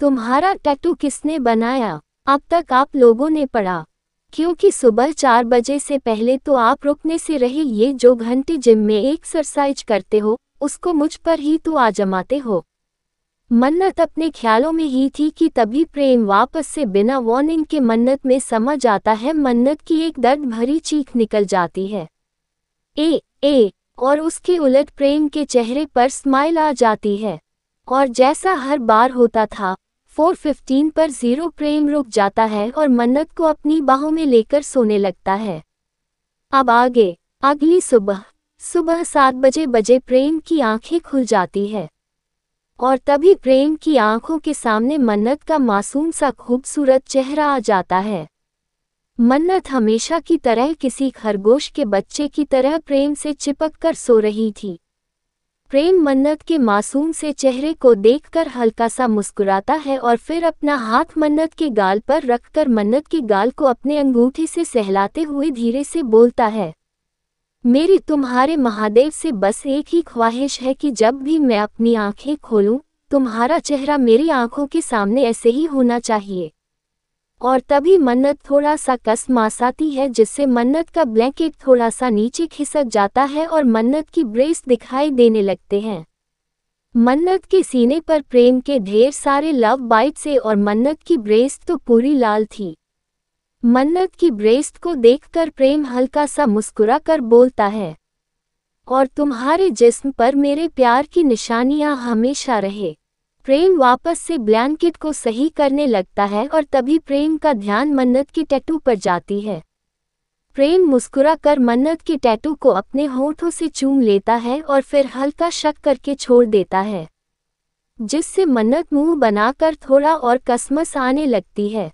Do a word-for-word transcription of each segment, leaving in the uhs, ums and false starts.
तुम्हारा टैटू किसने बनाया? अब तक आप लोगों ने पढ़ा, क्योंकि सुबह चार बजे से पहले तो आप रुकने से रहे। ये जो घंटे जिम में एक्सरसाइज करते हो उसको मुझ पर ही तो आ जमाते हो। मन्नत अपने ख्यालों में ही थी कि तभी प्रेम वापस से बिना वार्निंग के मन्नत में समा जाता है। मन्नत की एक दर्द भरी चीख निकल जाती है, ए ए, और उसके उलट प्रेम के चेहरे पर स्माइल आ जाती है। और जैसा हर बार होता था, चार पंद्रह पर जीरो प्रेम रुक जाता है और मन्नत को अपनी बाहों में लेकर सोने लगता है। अब आगे। अगली सुबह सुबह सात बजे बजे प्रेम की आंखें खुल जाती है और तभी प्रेम की आंखों के सामने मन्नत का मासूम सा खूबसूरत चेहरा आ जाता है। मन्नत हमेशा की तरह किसी खरगोश के बच्चे की तरह प्रेम से चिपक कर सो रही थी। प्रेम मन्नत के मासूम से चेहरे को देखकर हल्का सा मुस्कुराता है और फिर अपना हाथ मन्नत के गाल पर रखकर मन्नत के गाल को अपने अंगूठे से सहलाते हुए धीरे से बोलता है, मेरी तुम्हारे महादेव से बस एक ही ख्वाहिश है कि जब भी मैं अपनी आंखें खोलूं, तुम्हारा चेहरा मेरी आंखों के सामने ऐसे ही होना चाहिए। और तभी मन्नत थोड़ा सा कस मासाती है, जिससे मन्नत का ब्लैंकेट थोड़ा सा नीचे खिसक जाता है और मन्नत की ब्रेस्ट दिखाई देने लगते हैं। मन्नत के सीने पर प्रेम के ढेर सारे लव बाइट्स से, और मन्नत की ब्रेस्ट तो पूरी लाल थी। मन्नत की ब्रेस्ट को देखकर प्रेम हल्का सा मुस्कुरा कर बोलता है, और तुम्हारे जिस्म पर मेरे प्यार की निशानियां हमेशा रहे। प्रेम वापस से ब्लैंकेट को सही करने लगता है और तभी प्रेम का ध्यान मन्नत के टैटू पर जाती है। प्रेम मुस्कुरा कर मन्नत के टैटू को अपने होठों से चूम लेता है और फिर हल्का शक करके छोड़ देता है, जिससे मन्नत मुंह बनाकर थोड़ा और कसमस आने लगती है।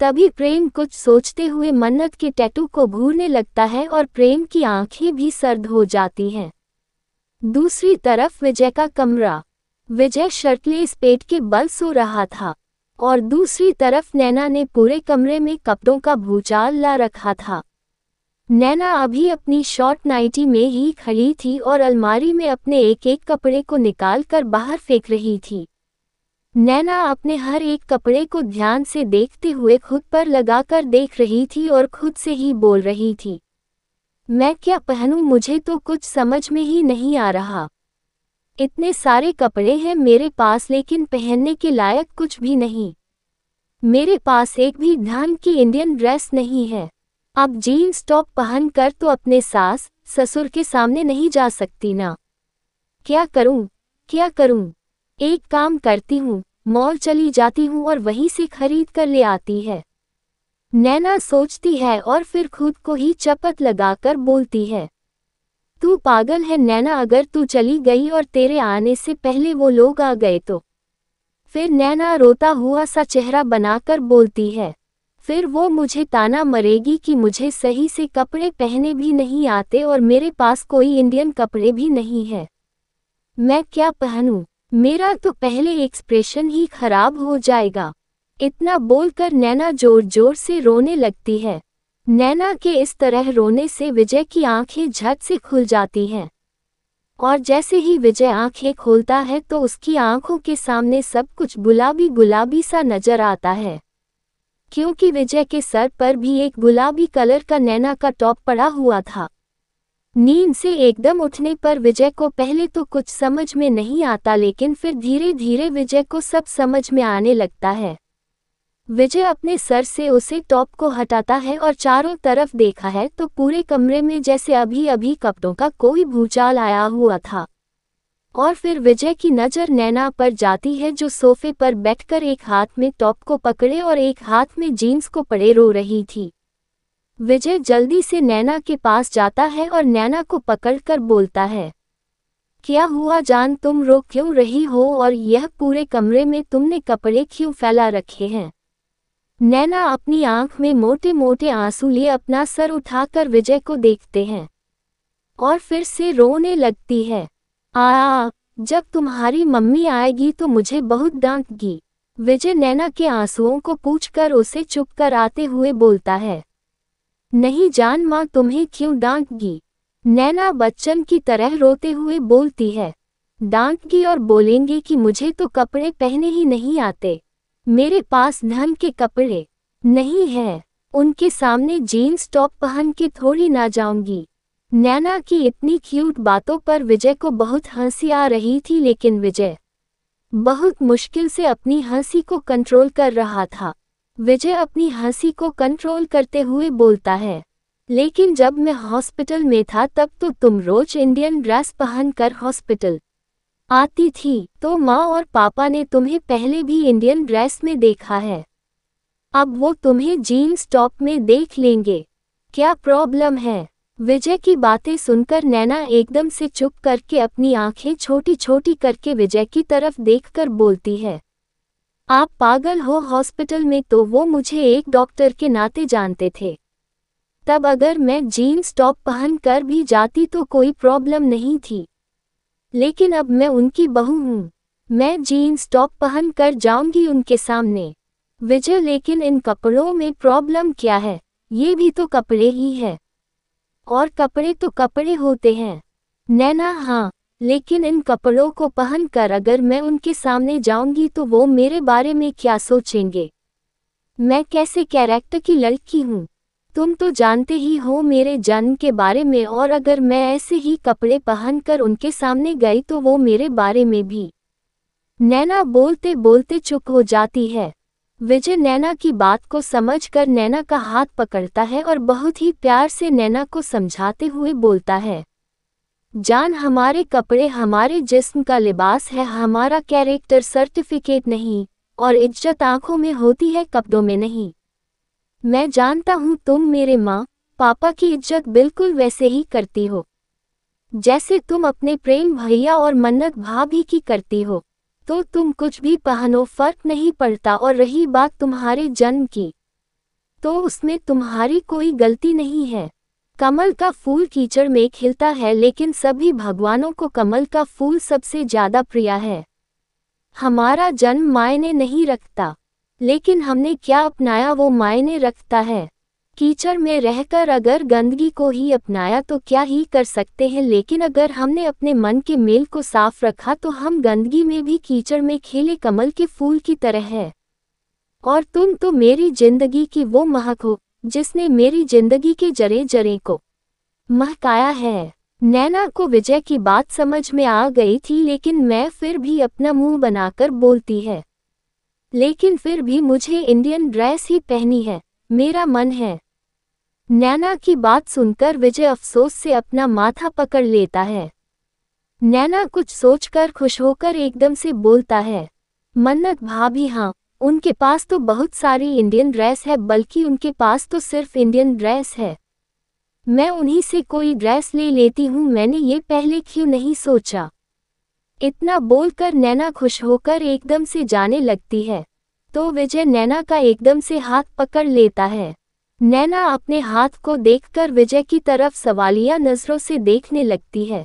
तभी प्रेम कुछ सोचते हुए मन्नत के टैटू को घूरने लगता है और प्रेम की आंखें भी सर्द हो जाती हैं। दूसरी तरफ विजय का कमरा। विजय शर्टलेस पेट के बल सो रहा था और दूसरी तरफ नैना ने पूरे कमरे में कपड़ों का भूचाल ला रखा था। नैना अभी अपनी शॉर्ट नाइटी में ही खड़ी थी और अलमारी में अपने एक एक कपड़े को निकाल कर बाहर फेंक रही थी। नैना अपने हर एक कपड़े को ध्यान से देखते हुए खुद पर लगाकर देख रही थी और खुद से ही बोल रही थी, मैं क्या पहनूं? मुझे तो कुछ समझ में ही नहीं आ रहा। इतने सारे कपड़े हैं मेरे पास लेकिन पहनने के लायक कुछ भी नहीं। मेरे पास एक भी ढंग की इंडियन ड्रेस नहीं है। अब जीन्स टॉप पहन कर तो अपने सास ससुर के सामने नहीं जा सकती ना। क्या करूं क्या करूं? एक काम करती हूँ, मॉल चली जाती हूँ और वहीं से खरीद कर ले आती है। नैना सोचती है और फिर खुद को ही चपत लगाकर बोलती है, तू पागल है नैना, अगर तू चली गई और तेरे आने से पहले वो लोग आ गए तो। फिर नैना रोता हुआ सा चेहरा बनाकर बोलती है, फिर वो मुझे ताना मरेगी कि मुझे सही से कपड़े पहने भी नहीं आते और मेरे पास कोई इंडियन कपड़े भी नहीं है। मैं क्या पहनूं? मेरा तो पहले एक्सप्रेशन ही खराब हो जाएगा। इतना बोलकर नैना जोर जोर से रोने लगती है। नैना के इस तरह रोने से विजय की आंखें झट से खुल जाती हैं और जैसे ही विजय आंखें खोलता है तो उसकी आंखों के सामने सब कुछ गुलाबी गुलाबी सा नजर आता है, क्योंकि विजय के सर पर भी एक गुलाबी कलर का नैना का टॉप पड़ा हुआ था। नींद से एकदम उठने पर विजय को पहले तो कुछ समझ में नहीं आता, लेकिन फिर धीरे धीरे विजय को सब समझ में आने लगता है। विजय अपने सर से उसे टॉप को हटाता है और चारों तरफ देखा है तो पूरे कमरे में जैसे अभी अभी कपड़ों का कोई भूचाल आया हुआ था। और फिर विजय की नज़र नैना पर जाती है, जो सोफे पर बैठकर एक हाथ में टॉप को पकड़े और एक हाथ में जीन्स को पकड़े रो रही थी। विजय जल्दी से नैना के पास जाता है और नैना को पकड़कर बोलता है, क्या हुआ जान, तुम रो क्यों रही हो और यह पूरे कमरे में तुमने कपड़े क्यों फैला रखे हैं? नैना अपनी आंख में मोटे मोटे आंसू लिए अपना सर उठाकर विजय को देखते हैं और फिर से रोने लगती है। आ, जब तुम्हारी मम्मी आएगी तो मुझे बहुत डांटेगी। विजय नैना के आंसुओं को पूछकर उसे चुप कराते हुए बोलता है, नहीं जान, माँ तुम्हें क्यों डांटगी? नैना बच्चन की तरह रोते हुए बोलती है, डांटगी और बोलेंगे कि मुझे तो कपड़े पहने ही नहीं आते। मेरे पास धन के कपड़े नहीं हैं, उनके सामने जीन्स टॉप पहन के थोड़ी ना जाऊंगी। नैना की इतनी क्यूट बातों पर विजय को बहुत हंसी आ रही थी, लेकिन विजय बहुत मुश्किल से अपनी हंसी को कंट्रोल कर रहा था। विजय अपनी हंसी को कंट्रोल करते हुए बोलता है, लेकिन जब मैं हॉस्पिटल में था तब तो तुम रोज इंडियन ड्रेस पहनकर हॉस्पिटल आती थी, तो माँ और पापा ने तुम्हें पहले भी इंडियन ड्रेस में देखा है, अब वो तुम्हें जीन्स टॉप में देख लेंगे, क्या प्रॉब्लम है। विजय की बातें सुनकर नैना एकदम से चुप करके अपनी आंखें छोटी छोटी करके विजय की तरफ देखकर बोलती है, आप पागल हो, हॉस्पिटल में तो वो मुझे एक डॉक्टर के नाते जानते थे, तब अगर मैं जीन्स टॉप पहन कर भी जाती तो कोई प्रॉब्लम नहीं थी, लेकिन अब मैं उनकी बहू हूँ, मैं जीन्स टॉप पहन कर जाऊँगी उनके सामने। विजय, लेकिन इन कपड़ों में प्रॉब्लम क्या है, ये भी तो कपड़े ही है, और कपड़े तो कपड़े होते हैं। नैना, हाँ, लेकिन इन कपड़ों को पहनकर अगर मैं उनके सामने जाऊंगी तो वो मेरे बारे में क्या सोचेंगे, मैं कैसे कैरेक्टर की लड़की हूँ, तुम तो जानते ही हो मेरे जन्म के बारे में, और अगर मैं ऐसे ही कपड़े पहनकर उनके सामने गई तो वो मेरे बारे में भी। नैना बोलते बोलते चुप हो जाती है। विजय नैना की बात को समझकर नैना का हाथ पकड़ता है और बहुत ही प्यार से नैना को समझाते हुए बोलता है, जान, हमारे कपड़े हमारे जिस्म का लिबास है, हमारा कैरेक्टर सर्टिफिकेट नहीं, और इज्जत आंखों में होती है, कपड़ों में नहीं। मैं जानता हूँ तुम मेरे माँ पापा की इज्जत बिल्कुल वैसे ही करती हो जैसे तुम अपने प्रेम भैया और मन्नत भाभी की करती हो, तो तुम कुछ भी पहनो फर्क नहीं पड़ता। और रही बात तुम्हारे जन्म की, तो उसमें तुम्हारी कोई गलती नहीं है। कमल का फूल कीचड़ में खिलता है, लेकिन सभी भगवानों को कमल का फूल सबसे ज्यादा प्रिय है। हमारा जन्म मायने नहीं रखता, लेकिन हमने क्या अपनाया वो मायने रखता है। कीचड़ में रहकर अगर गंदगी को ही अपनाया तो क्या ही कर सकते हैं, लेकिन अगर हमने अपने मन के मेल को साफ रखा तो हम गंदगी में भी कीचड़ में खिले कमल के फूल की तरह है। और तुम तो मेरी जिंदगी की वो महक हो जिसने मेरी जिंदगी के जरे जरे को महकाया है। नैना को विजय की बात समझ में आ गई थी, लेकिन मैं फिर भी अपना मुंह बनाकर बोलती है, लेकिन फिर भी मुझे इंडियन ड्रेस ही पहनी है, मेरा मन है। नैना की बात सुनकर विजय अफसोस से अपना माथा पकड़ लेता है। नैना कुछ सोचकर खुश होकर एकदम से बोलता है, मन्नत भाभी, हाँ, उनके पास तो बहुत सारी इंडियन ड्रेस है, बल्कि उनके पास तो सिर्फ इंडियन ड्रेस है, मैं उन्हीं से कोई ड्रेस ले लेती हूँ, मैंने ये पहले क्यों नहीं सोचा। इतना बोलकर नैना खुश होकर एकदम से जाने लगती है, तो विजय नैना का एकदम से हाथ पकड़ लेता है। नैना अपने हाथ को देखकर विजय की तरफ सवालिया नजरों से देखने लगती है।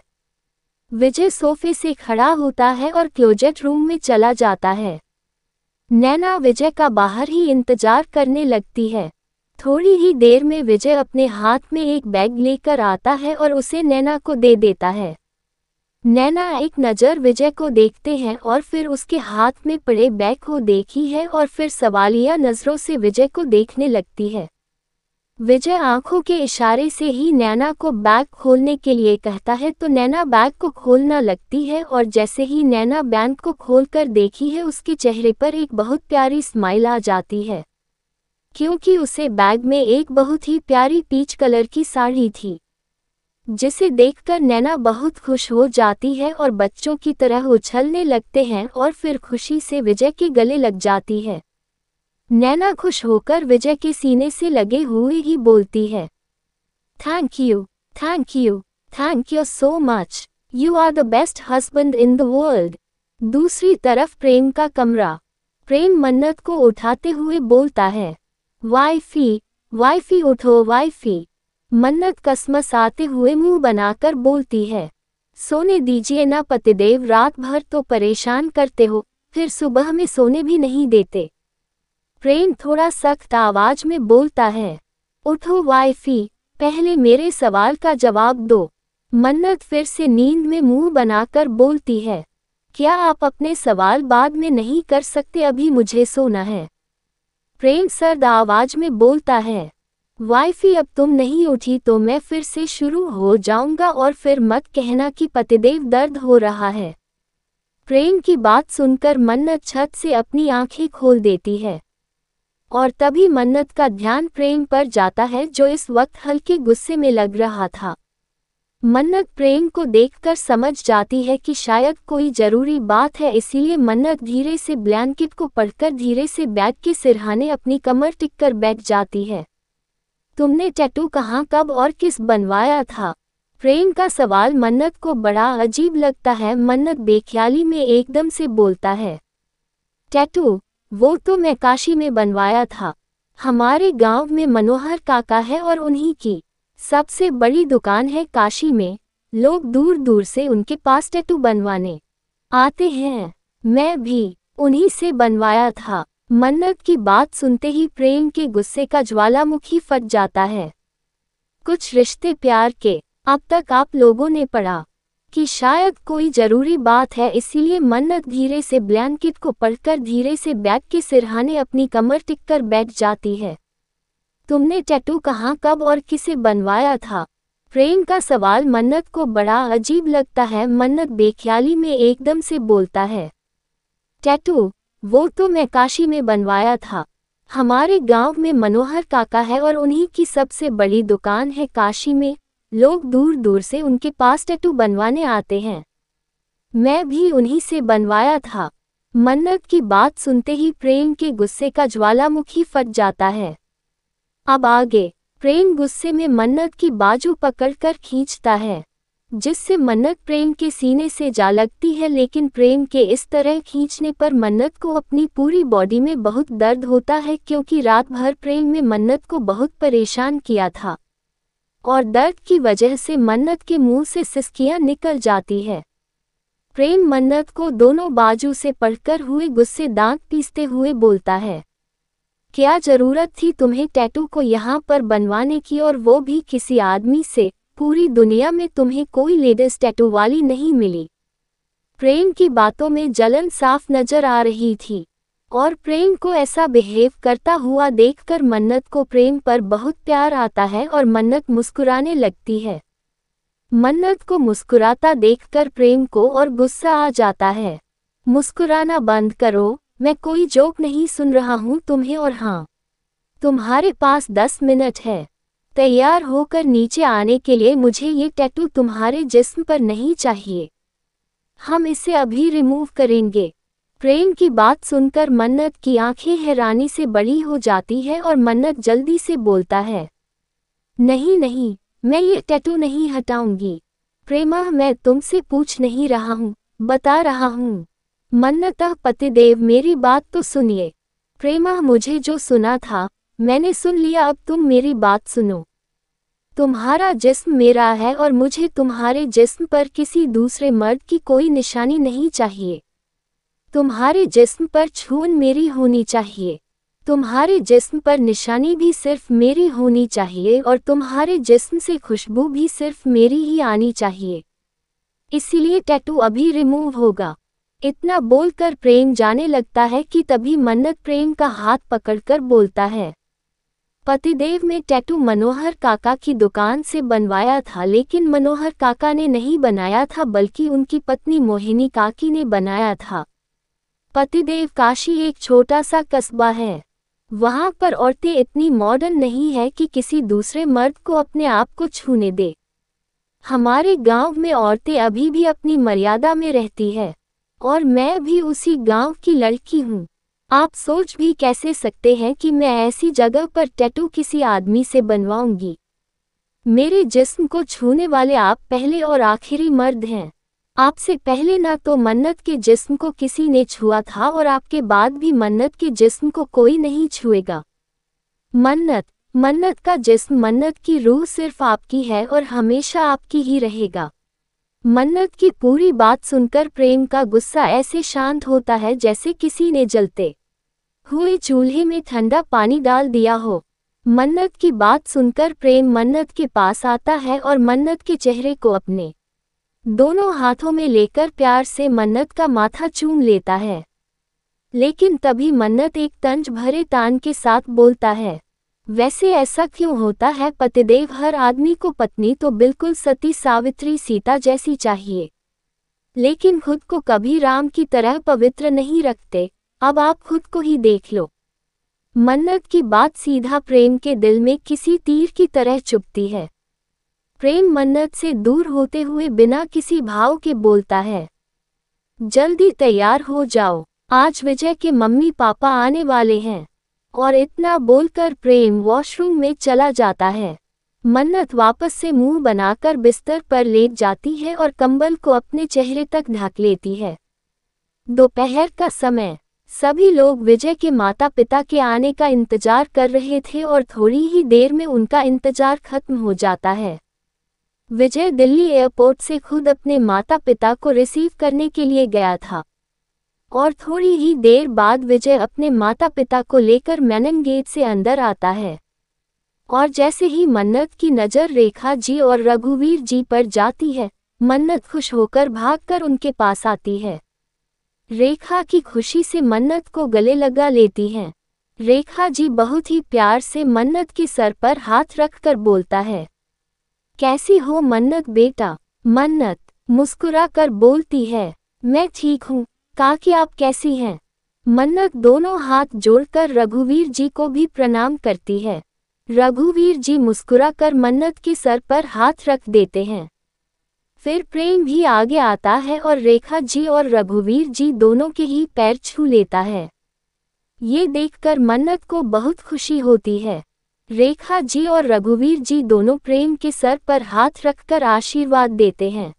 विजय सोफे से खड़ा होता है और क्लोजेट रूम में चला जाता है। नैना विजय का बाहर ही इंतजार करने लगती है। थोड़ी ही देर में विजय अपने हाथ में एक बैग लेकर आता है और उसे नैना को दे देता है। नैना एक नज़र विजय को देखते हैं और फिर उसके हाथ में पड़े बैग को देखी है और फिर सवालिया नज़रों से विजय को देखने लगती है। विजय आंखों के इशारे से ही नैना को बैग खोलने के लिए कहता है, तो नैना बैग को खोलना लगती है और जैसे ही नैना बैग को खोलकर देखी है उसके चेहरे पर एक बहुत प्यारी स्माइल आ जाती है, क्योंकि उसे बैग में एक बहुत ही प्यारी पीच कलर की साड़ी थी, जिसे देखकर नैना बहुत खुश हो जाती है और बच्चों की तरह उछलने लगते हैं और फिर खुशी से विजय के गले लग जाती है। नैना खुश होकर विजय के सीने से लगे हुए ही बोलती है, thank you, thank you, thank you so much, you are the best husband in the world. दूसरी तरफ प्रेम का कमरा, प्रेम मन्नत को उठाते हुए बोलता है, वाइफी, वाइफी उठो वाइफी। मन्नत कसमस आते हुए मुंह बनाकर बोलती है, सोने दीजिए ना पतिदेव, रात भर तो परेशान करते हो, फिर सुबह में सोने भी नहीं देते। प्रेम थोड़ा सख्त आवाज में बोलता है, उठो वाइफी, पहले मेरे सवाल का जवाब दो। मन्नत फिर से नींद में मुंह बनाकर बोलती है, क्या आप अपने सवाल बाद में नहीं कर सकते, अभी मुझे सोना है? प्रेम सर्द आवाज में बोलता है। वाइफी, अब तुम नहीं उठी तो मैं फिर से शुरू हो जाऊंगा और फिर मत कहना कि पतिदेव दर्द हो रहा है। प्रेम की बात सुनकर मन्नत छत से अपनी आंखें खोल देती है और तभी मन्नत का ध्यान प्रेम पर जाता है जो इस वक्त हल्के गुस्से में लग रहा था। मन्नत प्रेम को देखकर समझ जाती है कि शायद कोई जरूरी बात है, इसीलिए मन्नत धीरे से ब्लैंकेट को पढ़कर धीरे से बैग के सिरहाने अपनी कमर टिक कर बैठ जाती है। तुमने टैटू कहाँ, कब और किस बनवाया था? प्रेम का सवाल मन्नत को बड़ा अजीब लगता है। मन्नत बेख्याली में एकदम से बोलता है, टैटू वो तो मैं काशी में बनवाया था, हमारे गांव में मनोहर काका है और उन्हीं की सबसे बड़ी दुकान है काशी में, लोग दूर दूर से उनके पास टैटू बनवाने आते हैं, मैं भी उन्हीं से बनवाया था। मन्नत की बात सुनते ही प्रेम के गुस्से का ज्वालामुखी फट जाता है। कुछ रिश्ते प्यार के, अब तक आप लोगों ने पढ़ा कि शायद कोई जरूरी बात है, इसीलिए मन्नत धीरे से ब्लैंकेट को पढ़कर धीरे से बैग के सिरहाने अपनी कमर टिक कर बैठ जाती है। तुमने टैटू कहाँ, कब और किसे बनवाया था? प्रेम का सवाल मन्नत को बड़ा अजीब लगता है। मन्नत बेख्याली में एकदम से बोलता है, टैटू वो तो मैं काशी में बनवाया था, हमारे गांव में मनोहर काका है और उन्हीं की सबसे बड़ी दुकान है काशी में, लोग दूर दूर से उनके पास टैटू बनवाने आते हैं, मैं भी उन्हीं से बनवाया था। मन्नत की बात सुनते ही प्रेम के गुस्से का ज्वालामुखी फट जाता है। अब आगे, प्रेम गुस्से में मन्नत की बाजू पकड़कर खींचता है जिससे मन्नत प्रेम के सीने से जा लगती है, लेकिन प्रेम के इस तरह खींचने पर मन्नत को अपनी पूरी बॉडी में बहुत दर्द होता है क्योंकि रात भर प्रेम ने मन्नत को बहुत परेशान किया था और दर्द की वजह से मन्नत के मुंह से सिसकियां निकल जाती है। प्रेम मन्नत को दोनों बाजू से पकड़कर हुए गुस्से दांत पीसते हुए बोलता है, क्या जरूरत थी तुम्हें टैटू को यहाँ पर बनवाने की, और वो भी किसी आदमी से? पूरी दुनिया में तुम्हें कोई लेडीज टैटू वाली नहीं मिली। प्रेम की बातों में जलन साफ नजर आ रही थी और प्रेम को ऐसा बिहेव करता हुआ देखकर मन्नत को प्रेम पर बहुत प्यार आता है और मन्नत मुस्कुराने लगती है। मन्नत को मुस्कुराता देखकर प्रेम को और गुस्सा आ जाता है। मुस्कुराना बंद करो, मैं कोई जोक नहीं सुन रहा हूँ तुम्हें, और हाँ, तुम्हारे पास दस मिनट है तैयार होकर नीचे आने के लिए, मुझे ये टैटू तुम्हारे जिस्म पर नहीं चाहिए, हम इसे अभी रिमूव करेंगे। प्रेम की बात सुनकर मन्नत की आंखें हैरानी से बड़ी हो जाती है और मन्नत जल्दी से बोलता है, नहीं नहीं, मैं ये टैटू नहीं हटाऊंगी। प्रेमा, मैं तुमसे पूछ नहीं रहा हूँ, बता रहा हूँ। मन्नत, पतिदेव मेरी बात तो सुनिए। प्रेमा, मुझे जो सुना था मैंने सुन लिया, अब तुम मेरी बात सुनो। तुम्हारा जिस्म मेरा है और मुझे तुम्हारे जिस्म पर किसी दूसरे मर्द की कोई निशानी नहीं चाहिए। तुम्हारे जिस्म पर छून मेरी होनी चाहिए, तुम्हारे जिस्म पर निशानी भी सिर्फ मेरी होनी चाहिए और तुम्हारे जिस्म से खुशबू भी सिर्फ मेरी ही आनी चाहिए, इसीलिए टैटू अभी रिमूव होगा। इतना बोलकर प्रेम जाने लगता है कि तभी मन्नत प्रेम का हाथ पकड़कर बोलता है, पतिदेव ने टैटू मनोहर काका की दुकान से बनवाया था, लेकिन मनोहर काका ने नहीं बनाया था, बल्कि उनकी पत्नी मोहिनी काकी ने बनाया था। पतिदेव काशी एक छोटा सा कस्बा है, वहाँ पर औरतें इतनी मॉडर्न नहीं है कि किसी दूसरे मर्द को अपने आप को छूने दे। हमारे गाँव में औरतें अभी भी अपनी मर्यादा में रहती है और मैं भी उसी गांव की लड़की हूँ। आप सोच भी कैसे सकते हैं कि मैं ऐसी जगह पर टैटू किसी आदमी से बनवाऊंगी? मेरे जिस्म को छूने वाले आप पहले और आखिरी मर्द हैं। आपसे पहले ना तो मन्नत के जिस्म को किसी ने छुआ था और आपके बाद भी मन्नत के जिस्म को कोई नहीं छुएगा। मन्नत, मन्नत का जिस्म, मन्नत की रूह सिर्फ आपकी है और हमेशा आपकी ही रहेगा। मन्नत की पूरी बात सुनकर प्रेम का गुस्सा ऐसे शांत होता है जैसे किसी ने जलते हुए चूल्हे में ठंडा पानी डाल दिया हो। मन्नत की बात सुनकर प्रेम मन्नत के पास आता है और मन्नत के चेहरे को अपने दोनों हाथों में लेकर प्यार से मन्नत का माथा चूम लेता है। लेकिन तभी मन्नत एक तंज भरे तान के साथ बोलता है, वैसे ऐसा क्यों होता है पतिदेव? हर आदमी को पत्नी तो बिल्कुल सती सावित्री सीता जैसी चाहिए, लेकिन खुद को कभी राम की तरह पवित्र नहीं रखते। अब आप खुद को ही देख लो। मन्नत की बात सीधा प्रेम के दिल में किसी तीर की तरह चुभती है। प्रेम मन्नत से दूर होते हुए बिना किसी भाव के बोलता है, जल्दी तैयार हो जाओ, आज विजय के मम्मी पापा आने वाले हैं। और इतना बोलकर प्रेम वॉशरूम में चला जाता है। मन्नत वापस से मुंह बनाकर बिस्तर पर लेट जाती है और कंबल को अपने चेहरे तक ढक लेती है। दोपहर का समय, सभी लोग विजय के माता पिता के आने का इंतजार कर रहे थे और थोड़ी ही देर में उनका इंतजार खत्म हो जाता है। विजय दिल्ली एयरपोर्ट से खुद अपने माता पिता को रिसीव करने के लिए गया था और थोड़ी ही देर बाद विजय अपने माता पिता को लेकर मेनन गेट से अंदर आता है। और जैसे ही मन्नत की नज़र रेखा जी और रघुवीर जी पर जाती है, मन्नत खुश होकर भागकर उनके पास आती है। रेखा की खुशी से मन्नत को गले लगा लेती हैं। रेखा जी बहुत ही प्यार से मन्नत के सर पर हाथ रखकर बोलता है, कैसी हो मन्नत बेटा? मन्नत मुस्कुरा कर बोलती है, मैं ठीक हूँ काकी, आप कैसी हैं? मन्नत दोनों हाथ जोड़कर रघुवीर जी को भी प्रणाम करती है। रघुवीर जी मुस्कुरा कर मन्नत के सर पर हाथ रख देते हैं। फिर प्रेम भी आगे आता है और रेखा जी और रघुवीर जी दोनों के ही पैर छू लेता है। ये देखकर मन्नत को बहुत खुशी होती है। रेखा जी और रघुवीर जी दोनों प्रेम के सर पर हाथ रखकर आशीर्वाद देते हैं।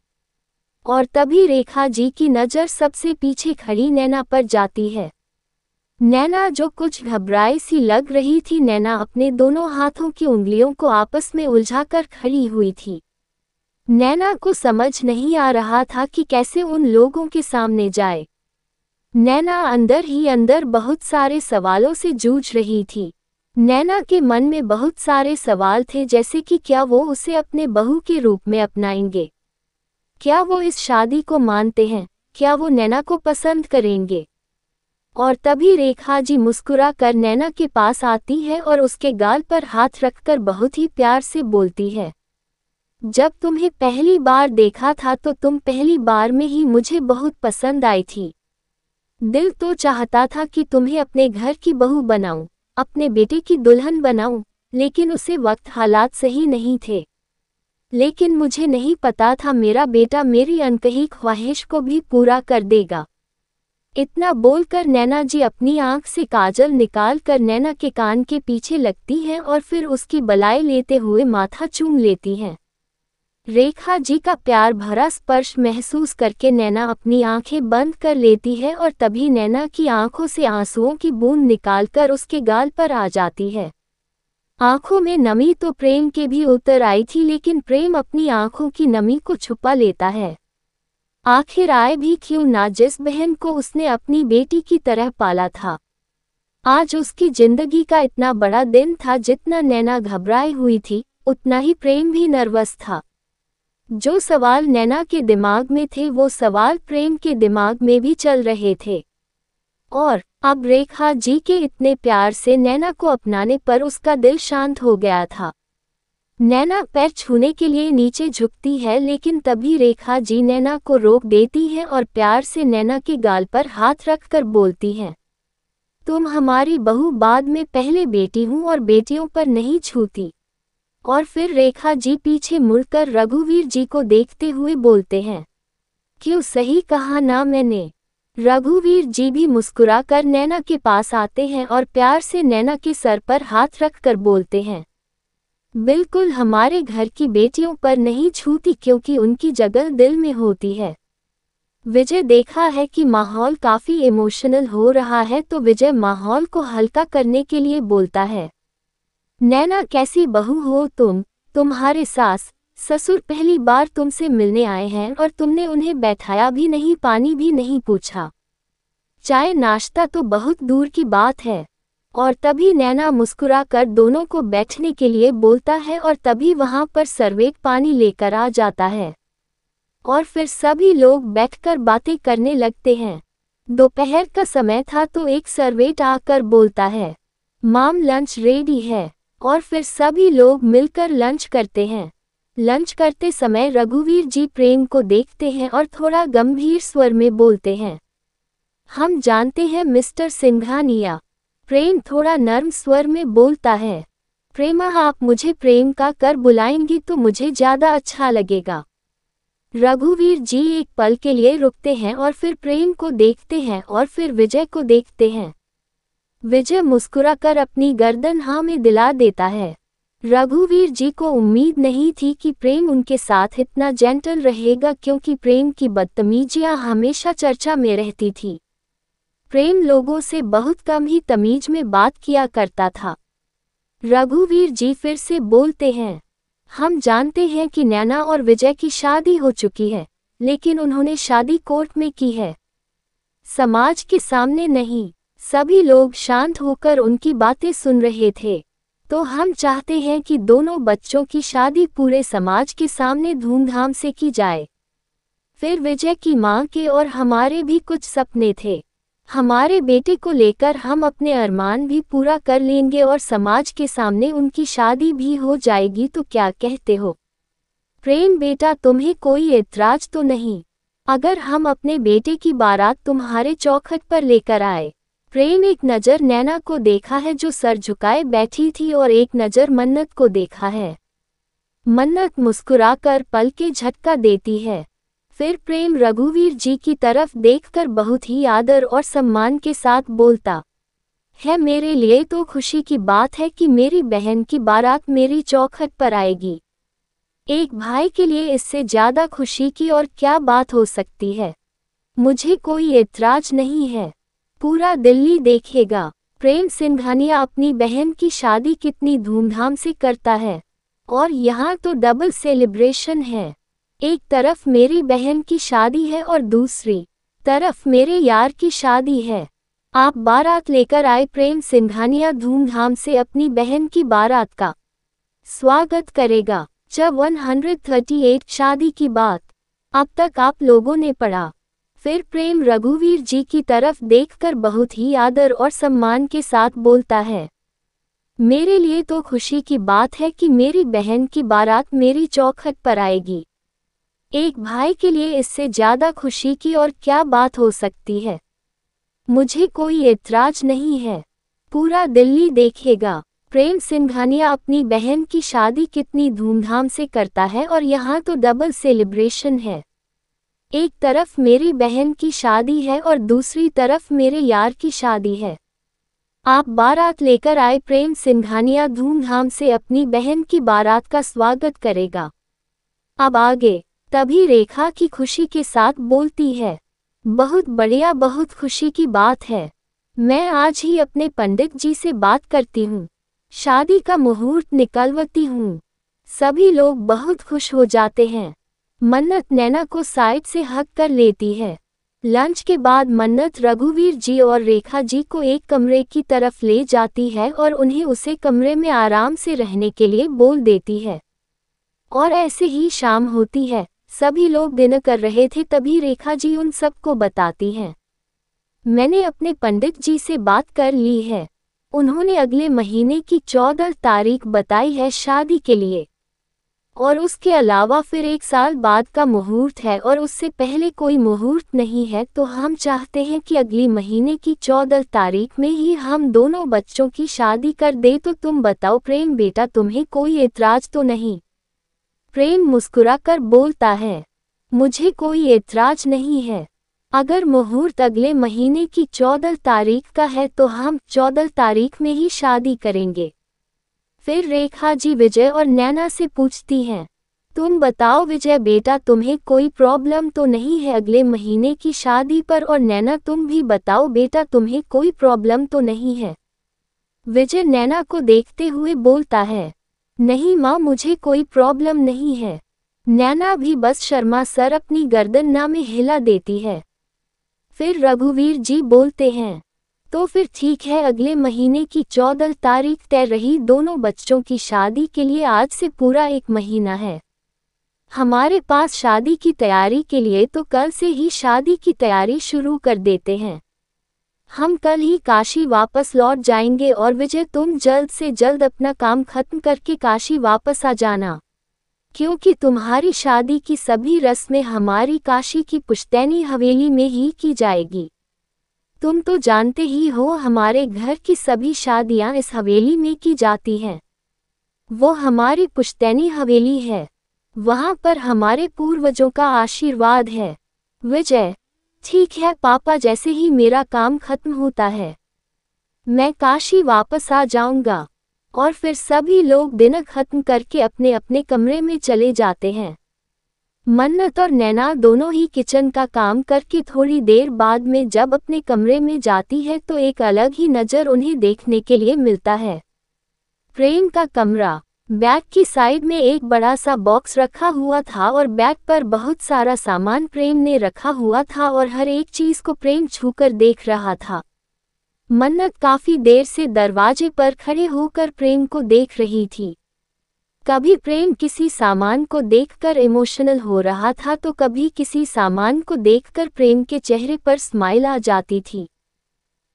और तभी रेखा जी की नज़र सबसे पीछे खड़ी नैना पर जाती है। नैना जो कुछ घबराई सी लग रही थी, नैना अपने दोनों हाथों की उंगलियों को आपस में उलझाकर खड़ी हुई थी। नैना को समझ नहीं आ रहा था कि कैसे उन लोगों के सामने जाए। नैना अंदर ही अंदर बहुत सारे सवालों से जूझ रही थी। नैना के मन में बहुत सारे सवाल थे, जैसे कि क्या वो उसे अपने बहू के रूप में अपनाएंगे? क्या वो इस शादी को मानते हैं? क्या वो नैना को पसंद करेंगे? और तभी रेखा जी मुस्कुरा कर नैना के पास आती है और उसके गाल पर हाथ रखकर बहुत ही प्यार से बोलती है, जब तुम्हें पहली बार देखा था तो तुम पहली बार में ही मुझे बहुत पसंद आई थी। दिल तो चाहता था कि तुम्हें अपने घर की बहू बनाऊं, अपने बेटे की दुल्हन बनाऊं, लेकिन उसे वक्त हालात सही नहीं थे। लेकिन मुझे नहीं पता था मेरा बेटा मेरी अनकही ख्वाहिश को भी पूरा कर देगा। इतना बोलकर नैना जी अपनी आंख से काजल निकाल कर नैना के कान के पीछे लगती है और फिर उसकी बलाई लेते हुए माथा चूम लेती है। रेखा जी का प्यार भरा स्पर्श महसूस करके नैना अपनी आंखें बंद कर लेती है और तभी नैना की आंखों से आंसुओं की बूंद निकालकर उसके गाल पर आ जाती है। आंखों में नमी तो प्रेम के भी उतर आई थी, लेकिन प्रेम अपनी आंखों की नमी को छुपा लेता है। आखिर आए भी क्यों ना, जिस बहन को उसने अपनी बेटी की तरह पाला था, आज उसकी जिंदगी का इतना बड़ा दिन था। जितना नैना घबराई हुई थी, उतना ही प्रेम भी नर्वस था। जो सवाल नैना के दिमाग में थे, वो सवाल प्रेम के दिमाग में भी चल रहे थे। और अब रेखा जी के इतने प्यार से नैना को अपनाने पर उसका दिल शांत हो गया था। नैना पैर छूने के लिए नीचे झुकती है, लेकिन तभी रेखा जी नैना को रोक देती है और प्यार से नैना के गाल पर हाथ रखकर बोलती है, तुम हमारी बहू, बाद में पहले बेटी हूँ और बेटियों पर नहीं छूती। और फिर रेखा जी पीछे मुड़कर रघुवीर जी को देखते हुए बोलते हैं, क्यों सही कहा ना मैंने? रघुवीर जी भी मुस्कुरा कर नैना के पास आते हैं और प्यार से नैना के सर पर हाथ रखकर बोलते हैं, बिल्कुल हमारे घर की बेटियों पर नहीं छूती, क्योंकि उनकी जगह दिल में होती है। विजय देखा है कि माहौल काफ़ी इमोशनल हो रहा है, तो विजय माहौल को हल्का करने के लिए बोलता है, नैना कैसी बहू हो तुम? तुम्हारे सास ससुर पहली बार तुमसे मिलने आए हैं और तुमने उन्हें बैठाया भी नहीं, पानी भी नहीं पूछा, चाय नाश्ता तो बहुत दूर की बात है। और तभी नैना मुस्कुरा कर दोनों को बैठने के लिए बोलता है और तभी वहां पर सर्वेट पानी लेकर आ जाता है। और फिर सभी लोग बैठकर बातें करने लगते हैं। दोपहर का समय था तो एक सर्वेंट आकर बोलता है, माम लंच रेडी है, और फिर सभी लोग मिलकर लंच करते हैं। लंच करते समय रघुवीर जी प्रेम को देखते हैं और थोड़ा गंभीर स्वर में बोलते हैं, हम जानते हैं मिस्टर सिंघानिया। प्रेम थोड़ा नर्म स्वर में बोलता है, प्रेमा आप मुझे प्रेम का कर बुलाएंगी तो मुझे ज़्यादा अच्छा लगेगा। रघुवीर जी एक पल के लिए रुकते हैं और फिर प्रेम को देखते हैं और फिर विजय को देखते हैं। विजय मुस्कुराकर अपनी गर्दन हाँ में दिला देता है। रघुवीर जी को उम्मीद नहीं थी कि प्रेम उनके साथ इतना जेंटल रहेगा, क्योंकि प्रेम की बदतमीजियां हमेशा चर्चा में रहती थी। प्रेम लोगों से बहुत कम ही तमीज में बात किया करता था। रघुवीर जी फिर से बोलते हैं, हम जानते हैं कि नैना और विजय की शादी हो चुकी है, लेकिन उन्होंने शादी कोर्ट में की है, समाज के सामने नहीं। सभी लोग शांत होकर उनकी बातें सुन रहे थे। तो हम चाहते हैं कि दोनों बच्चों की शादी पूरे समाज के सामने धूमधाम से की जाए। फिर विजय की माँ के और हमारे भी कुछ सपने थे। हमारे बेटे को लेकर हम अपने अरमान भी पूरा कर लेंगे और समाज के सामने उनकी शादी भी हो जाएगी, तो क्या कहते हो? प्रेम बेटा, तुम्हें कोई एतराज तो नहीं अगर हम अपने बेटे की बारात तुम्हारे चौखट पर लेकर आए? प्रेम एक नज़र नैना को देखा है जो सर झुकाए बैठी थी और एक नज़र मन्नत को देखा है। मन्नत मुस्कुराकर पल के झटका देती है। फिर प्रेम रघुवीर जी की तरफ देखकर बहुत ही आदर और सम्मान के साथ बोलता है, मेरे लिए तो खुशी की बात है कि मेरी बहन की बारात मेरी चौखट पर आएगी। एक भाई के लिए इससे ज़्यादा खुशी की और क्या बात हो सकती है? मुझे कोई एतराज नहीं है। पूरा दिल्ली देखेगा प्रेम सिंघानिया अपनी बहन की शादी कितनी धूमधाम से करता है, और यहाँ तो डबल सेलिब्रेशन है। एक तरफ मेरी बहन की शादी है और दूसरी तरफ मेरे यार की शादी है। आप बारात लेकर आए। प्रेम सिंघानिया धूमधाम से अपनी बहन की बारात का स्वागत करेगा। जब एक सौ अड़तीस शादी की बात अब तक आप लोगों ने पढ़ा। फिर प्रेम रघुवीर जी की तरफ देखकर बहुत ही आदर और सम्मान के साथ बोलता है, मेरे लिए तो खुशी की बात है कि मेरी बहन की बारात मेरी चौखट पर आएगी। एक भाई के लिए इससे ज़्यादा खुशी की और क्या बात हो सकती है? मुझे कोई एतराज नहीं है। पूरा दिल्ली देखेगा प्रेम सिंघानिया अपनी बहन की शादी कितनी धूमधाम से करता है, और यहाँ तो डबल सेलिब्रेशन है। एक तरफ मेरी बहन की शादी है और दूसरी तरफ मेरे यार की शादी है। आप बारात लेकर आए। प्रेम सिंघानिया धूमधाम से अपनी बहन की बारात का स्वागत करेगा। अब आगे तभी रेखा की खुशी के साथ बोलती है, बहुत बढ़िया, बहुत खुशी की बात है। मैं आज ही अपने पंडित जी से बात करती हूँ, शादी का मुहूर्त निकलवाती हूँ। सभी लोग बहुत खुश हो जाते हैं। मन्नत नैना को साइड से हक कर लेती है। लंच के बाद मन्नत रघुवीर जी और रेखा जी को एक कमरे की तरफ ले जाती है और उन्हें उसे कमरे में आराम से रहने के लिए बोल देती है। और ऐसे ही शाम होती है। सभी लोग डिनर कर रहे थे तभी रेखा जी उन सबको बताती हैं, मैंने अपने पंडित जी से बात कर ली है। उन्होंने अगले महीने की चौदह तारीख बताई है शादी के लिए, और उसके अलावा फिर एक साल बाद का मुहूर्त है और उससे पहले कोई मुहूर्त नहीं है। तो हम चाहते हैं कि अगले महीने की चौदह तारीख में ही हम दोनों बच्चों की शादी कर दे। तो तुम बताओ प्रेम बेटा, तुम्हें कोई एतराज तो नहीं? प्रेम मुस्कुराकर बोलता है, मुझे कोई एतराज नहीं है। अगर मुहूर्त अगले महीने की चौदह तारीख का है तो हम चौदह तारीख में ही शादी करेंगे। फिर रेखा जी विजय और नैना से पूछती हैं, तुम बताओ विजय बेटा, तुम्हें कोई प्रॉब्लम तो नहीं है अगले महीने की शादी पर? और नैना तुम भी बताओ बेटा, तुम्हें कोई प्रॉब्लम तो नहीं है? विजय नैना को देखते हुए बोलता है, नहीं माँ, मुझे कोई प्रॉब्लम नहीं है। नैना भी बस शर्मा सर अपनी गर्दन ना में हिला देती है। फिर रघुवीर जी बोलते हैं, तो फिर ठीक है, अगले महीने की चौदह तारीख तय रही। दोनों बच्चों की शादी के लिए आज से पूरा एक महीना है। हमारे पास शादी की तैयारी के लिए तो कल से ही शादी की तैयारी शुरू कर देते हैं। हम कल ही काशी वापस लौट जाएंगे और विजय तुम जल्द से जल्द अपना काम खत्म करके काशी वापस आ जाना, क्योंकि तुम्हारी शादी की सभी रस्में हमारी काशी की पुश्तैनी हवेली में ही की जाएगी। तुम तो जानते ही हो हमारे घर की सभी शादियां इस हवेली में की जाती हैं। वो हमारी पुश्तैनी हवेली है, वहाँ पर हमारे पूर्वजों का आशीर्वाद है। विजय, ठीक है पापा, जैसे ही मेरा काम खत्म होता है मैं काशी वापस आ जाऊंगा। और फिर सभी लोग डिनर खत्म करके अपने अपने कमरे में चले जाते हैं। मन्नत और नैना दोनों ही किचन का काम करके थोड़ी देर बाद में जब अपने कमरे में जाती है तो एक अलग ही नज़र उन्हें देखने के लिए मिलता है। प्रेम का कमरा, बैग की साइड में एक बड़ा सा बॉक्स रखा हुआ था और बैग पर बहुत सारा सामान प्रेम ने रखा हुआ था और हर एक चीज़ को प्रेम छूकर देख रहा था। मन्नत काफ़ी देर से दरवाजे पर खड़े होकर प्रेम को देख रही थी। कभी प्रेम किसी सामान को देखकर इमोशनल हो रहा था तो कभी किसी सामान को देखकर प्रेम के चेहरे पर स्माइल आ जाती थी।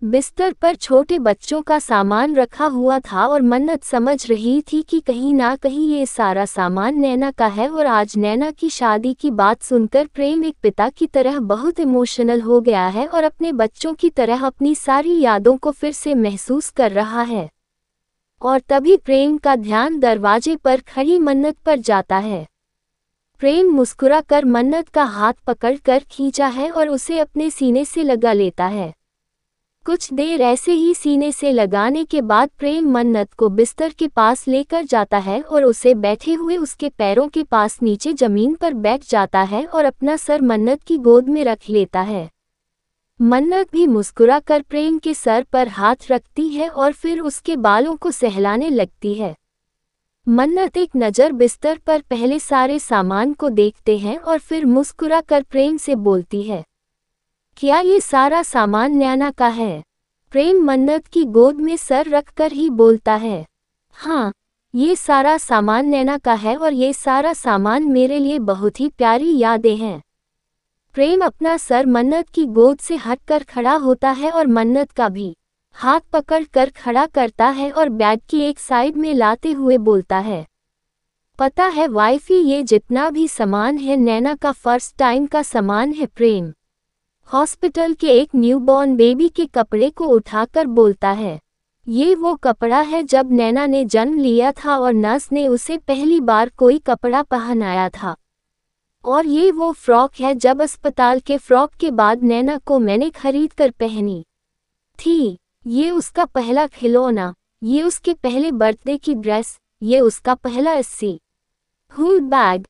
बिस्तर पर छोटे बच्चों का सामान रखा हुआ था और मन्नत समझ रही थी कि कहीं ना कहीं ये सारा सामान नैना का है और आज नैना की शादी की बात सुनकर प्रेम एक पिता की तरह बहुत इमोशनल हो गया है और अपने बच्चों की तरह अपनी सारी यादों को फिर से महसूस कर रहा है। और तभी प्रेम का ध्यान दरवाजे पर खड़ी मन्नत पर जाता है। प्रेम मुस्कुरा कर मन्नत का हाथ पकड़ कर खींचा है और उसे अपने सीने से लगा लेता है। कुछ देर ऐसे ही सीने से लगाने के बाद प्रेम मन्नत को बिस्तर के पास लेकर जाता है और उसे बैठे हुए उसके पैरों के पास नीचे जमीन पर बैठ जाता है और अपना सर मन्नत की गोद में रख लेता है। मन्नत भी मुस्कुरा कर प्रेम के सर पर हाथ रखती है और फिर उसके बालों को सहलाने लगती है। मन्नत एक नज़र बिस्तर पर पहले सारे सामान को देखते हैं और फिर मुस्कुरा कर प्रेम से बोलती है, क्या ये सारा सामान नैना का है? प्रेम मन्नत की गोद में सर रखकर ही बोलता है, हाँ ये सारा सामान नैना का है और ये सारा सामान मेरे लिए बहुत ही प्यारी यादें हैं। प्रेम अपना सर मन्नत की गोद से हटकर खड़ा होता है और मन्नत का भी हाथ पकड़ कर खड़ा करता है और बैग की एक साइड में लाते हुए बोलता है, पता है वाइफी, ये जितना भी सामान है नैना का फर्स्ट टाइम का सामान है। प्रेम हॉस्पिटल के एक न्यूबॉर्न बेबी के कपड़े को उठाकर बोलता है, ये वो कपड़ा है जब नैना ने जन्म लिया था और नर्स ने उसे पहली बार कोई कपड़ा पहनाया था। और ये वो फ्रॉक है जब अस्पताल के फ्रॉक के बाद नैना को मैंने खरीद कर पहनी थी। ये उसका पहला खिलौना, ये उसके पहले बर्थडे की ड्रेस, ये उसका पहला अस्सी हुल बैग।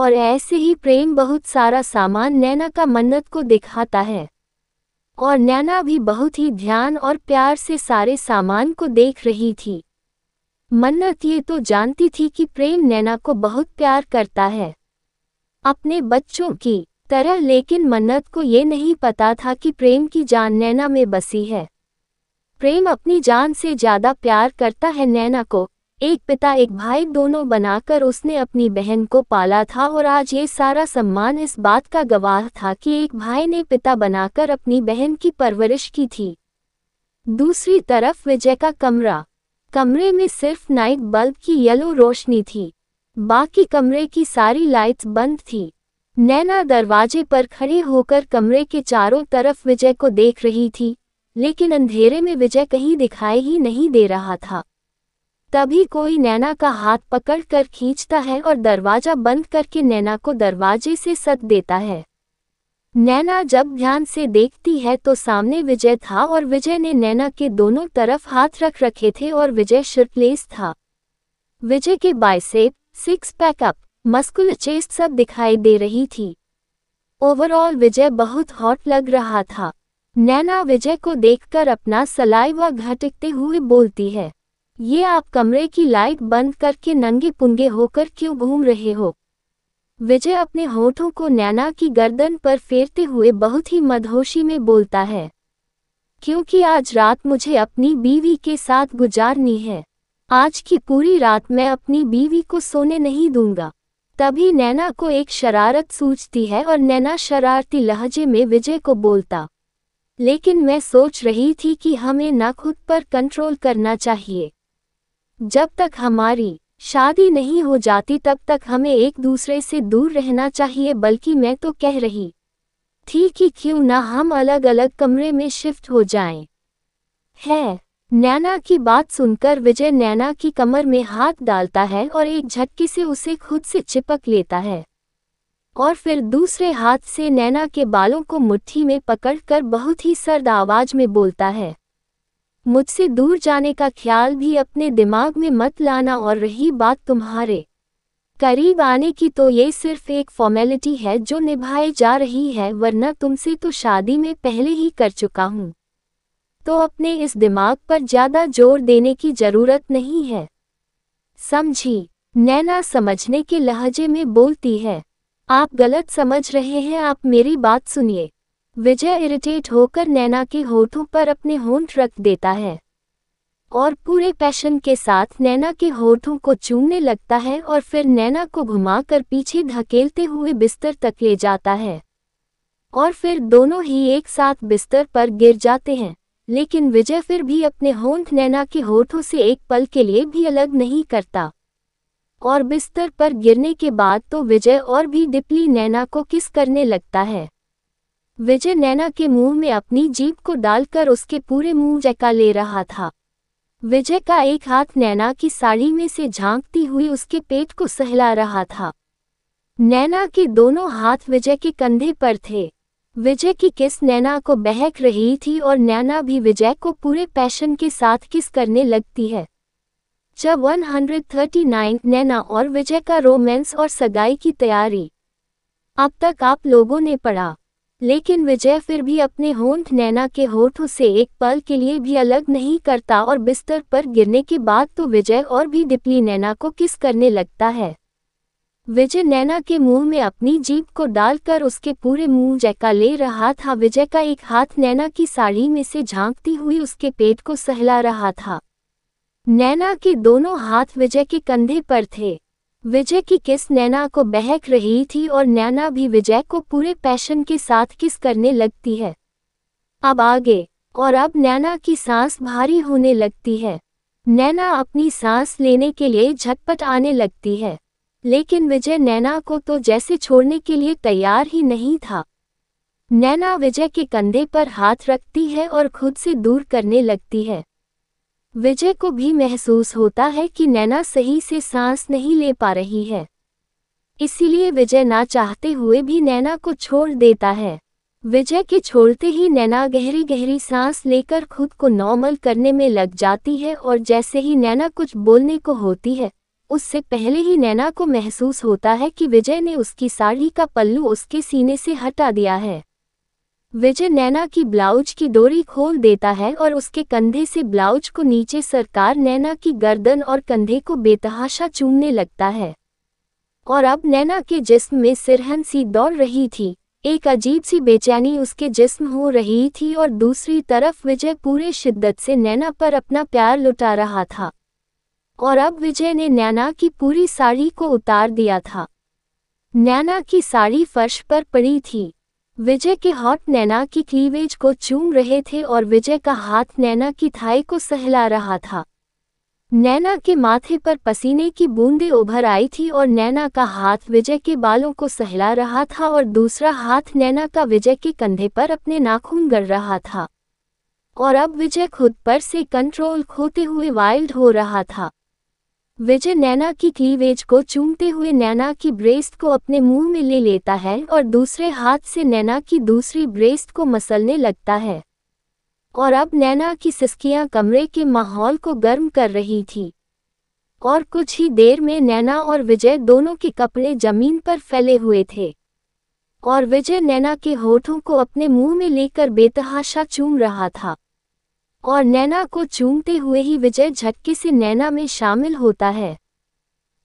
और ऐसे ही प्रेम बहुत सारा सामान नैना का मन्नत को दिखाता है और नैना भी बहुत ही ध्यान और प्यार से सारे सामान को देख रही थी। मन्नत ये तो जानती थी कि प्रेम नैना को बहुत प्यार करता है अपने बच्चों की तरह, लेकिन मन्नत को ये नहीं पता था कि प्रेम की जान नैना में बसी है। प्रेम अपनी जान से ज़्यादा प्यार करता है नैना को। एक पिता एक भाई दोनों बनाकर उसने अपनी बहन को पाला था और आज ये सारा सम्मान इस बात का गवाह था कि एक भाई ने पिता बनाकर अपनी बहन की परवरिश की थी। दूसरी तरफ विजय का कमरा, कमरे में सिर्फ नाइट बल्ब की येलो रोशनी थी, बाकी कमरे की सारी लाइट्स बंद थी। नैना दरवाजे पर खड़े होकर कमरे के चारों तरफ विजय को देख रही थी, लेकिन अंधेरे में विजय कहीं दिखाई ही नहीं दे रहा था। तभी कोई नैना का हाथ पकड़कर खींचता है और दरवाज़ा बंद करके नैना को दरवाजे से सट देता है। नैना जब ध्यान से देखती है तो सामने विजय था और विजय ने नैना के दोनों तरफ हाथ रख रखे थे और विजय शर्टलेस था। विजय के bicep, six pack, up muscular chest सब दिखाई दे रही थी। ओवरऑल विजय बहुत हॉट लग रहा था। नैना विजय को देखकर अपना सलाइवा घटकते हुए बोलती है, ये आप कमरे की लाइट बंद करके नंगे पुंगे होकर क्यों घूम रहे हो? विजय अपने होठों को नैना की गर्दन पर फेरते हुए बहुत ही मदहोशी में बोलता है, क्योंकि आज रात मुझे अपनी बीवी के साथ गुजारनी है। आज की पूरी रात मैं अपनी बीवी को सोने नहीं दूंगा। तभी नैना को एक शरारत सूझती है और नैना शरारती लहजे में विजय को बोलता, लेकिन मैं सोच रही थी कि हमें ना खुद पर कंट्रोल करना चाहिए। जब तक हमारी शादी नहीं हो जाती तब तक हमें एक दूसरे से दूर रहना चाहिए, बल्कि मैं तो कह रही थी कि क्यों ना हम अलग अलग कमरे में शिफ्ट हो जाएं। है नैना की बात सुनकर विजय नैना की कमर में हाथ डालता है और एक झटके से उसे खुद से चिपक लेता है और फिर दूसरे हाथ से नैना के बालों को मुट्ठी में पकड़कर बहुत ही सर्द आवाज में बोलता है, मुझसे दूर जाने का ख्याल भी अपने दिमाग में मत लाना, और रही बात तुम्हारे करीब आने की, तो ये सिर्फ एक फॉर्मेलिटी है जो निभाए जा रही है, वरना तुमसे तो शादी में पहले ही कर चुका हूँ। तो अपने इस दिमाग पर ज़्यादा जोर देने की ज़रूरत नहीं है, समझी? नैना समझने के लहजे में बोलती है, आप गलत समझ रहे हैं, आप मेरी बात सुनिए। विजय इरिटेट होकर नैना के होठों पर अपने होंठ रख देता है और पूरे पैशन के साथ नैना के होठों को चूमने लगता है और फिर नैना को घुमाकर पीछे धकेलते हुए बिस्तर तक ले जाता है और फिर दोनों ही एक साथ बिस्तर पर गिर जाते हैं। लेकिन विजय फिर भी अपने होंठ नैना के होठों से एक पल के लिए भी अलग नहीं करता और बिस्तर पर गिरने के बाद तो विजय और भी डिपली नैना को किस करने लगता है। विजय नैना के मुंह में अपनी जीभ को डालकर उसके पूरे मुंह जका ले रहा था। विजय का एक हाथ नैना की साड़ी में से झांकती हुई उसके पेट को सहला रहा था। नैना के दोनों हाथ विजय के कंधे पर थे। विजय की किस नैना को बहक रही थी और नैना भी विजय को पूरे पैशन के साथ किस करने लगती है। जब एक सौ उनतालीस नैना और विजय का रोमांस और सगाई की तैयारी। अब तक आप लोगों ने पढ़ा, लेकिन विजय फिर भी अपने होंठ नैना के होठों से एक पल के लिए भी अलग नहीं करता और बिस्तर पर गिरने के बाद तो विजय और भी डिपली नैना को किस करने लगता है। विजय नैना के मुंह में अपनी जीभ को डालकर उसके पूरे मुंह जैका ले रहा था। विजय का एक हाथ नैना की साड़ी में से झांकती हुई उसके पेट को सहला रहा था। नैना के दोनों हाथ विजय के कंधे पर थे। विजय की किस नैना को बहक रही थी और नैना भी विजय को पूरे पैशन के साथ किस करने लगती है। अब आगे और अब नैना की सांस भारी होने लगती है। नैना अपनी सांस लेने के लिए झटपट आने लगती है, लेकिन विजय नैना को तो जैसे छोड़ने के लिए तैयार ही नहीं था। नैना विजय के कंधे पर हाथ रखती है और खुद से दूर करने लगती है। विजय को भी महसूस होता है कि नैना सही से सांस नहीं ले पा रही है, इसीलिए विजय ना चाहते हुए भी नैना को छोड़ देता है। विजय के छोड़ते ही नैना गहरी गहरी सांस लेकर खुद को नॉर्मल करने में लग जाती है और जैसे ही नैना कुछ बोलने को होती है उससे पहले ही नैना को महसूस होता है कि विजय ने उसकी साड़ी का पल्लू उसके सीने से हटा दिया है। विजय नैना की ब्लाउज की डोरी खोल देता है और उसके कंधे से ब्लाउज को नीचे सरकार नैना की गर्दन और कंधे को बेतहाशा चूमने लगता है और अब नैना के जिस्म में सिरहन सी दौड़ रही थी। एक अजीब सी बेचैनी उसके जिस्म हो रही थी और दूसरी तरफ विजय पूरे शिद्दत से नैना पर अपना प्यार लुटा रहा था और अब विजय ने नैना की पूरी साड़ी को उतार दिया था। नैना की साड़ी फर्श पर पड़ी थी। विजय के हॉट नैना की क्लीवेज को चूम रहे थे और विजय का हाथ नैना की थाई को सहला रहा था। नैना के माथे पर पसीने की बूंदें उभर आई थी और नैना का हाथ विजय के बालों को सहला रहा था और दूसरा हाथ नैना का विजय के कंधे पर अपने नाखून गढ़ रहा था और अब विजय खुद पर से कंट्रोल खोते हुए वाइल्ड हो रहा था। विजय नैना की क्लीवेज को चूमते हुए नैना की ब्रेस्ट को अपने मुंह में ले लेता है और दूसरे हाथ से नैना की दूसरी ब्रेस्ट को मसलने लगता है और अब नैना की सिसकियां कमरे के माहौल को गर्म कर रही थी और कुछ ही देर में नैना और विजय दोनों के कपड़े जमीन पर फैले हुए थे और विजय नैना के होठों को अपने मुंह में लेकर बेतहाशा चूम रहा था और नैना को चूमते हुए ही विजय झटके से नैना में शामिल होता है।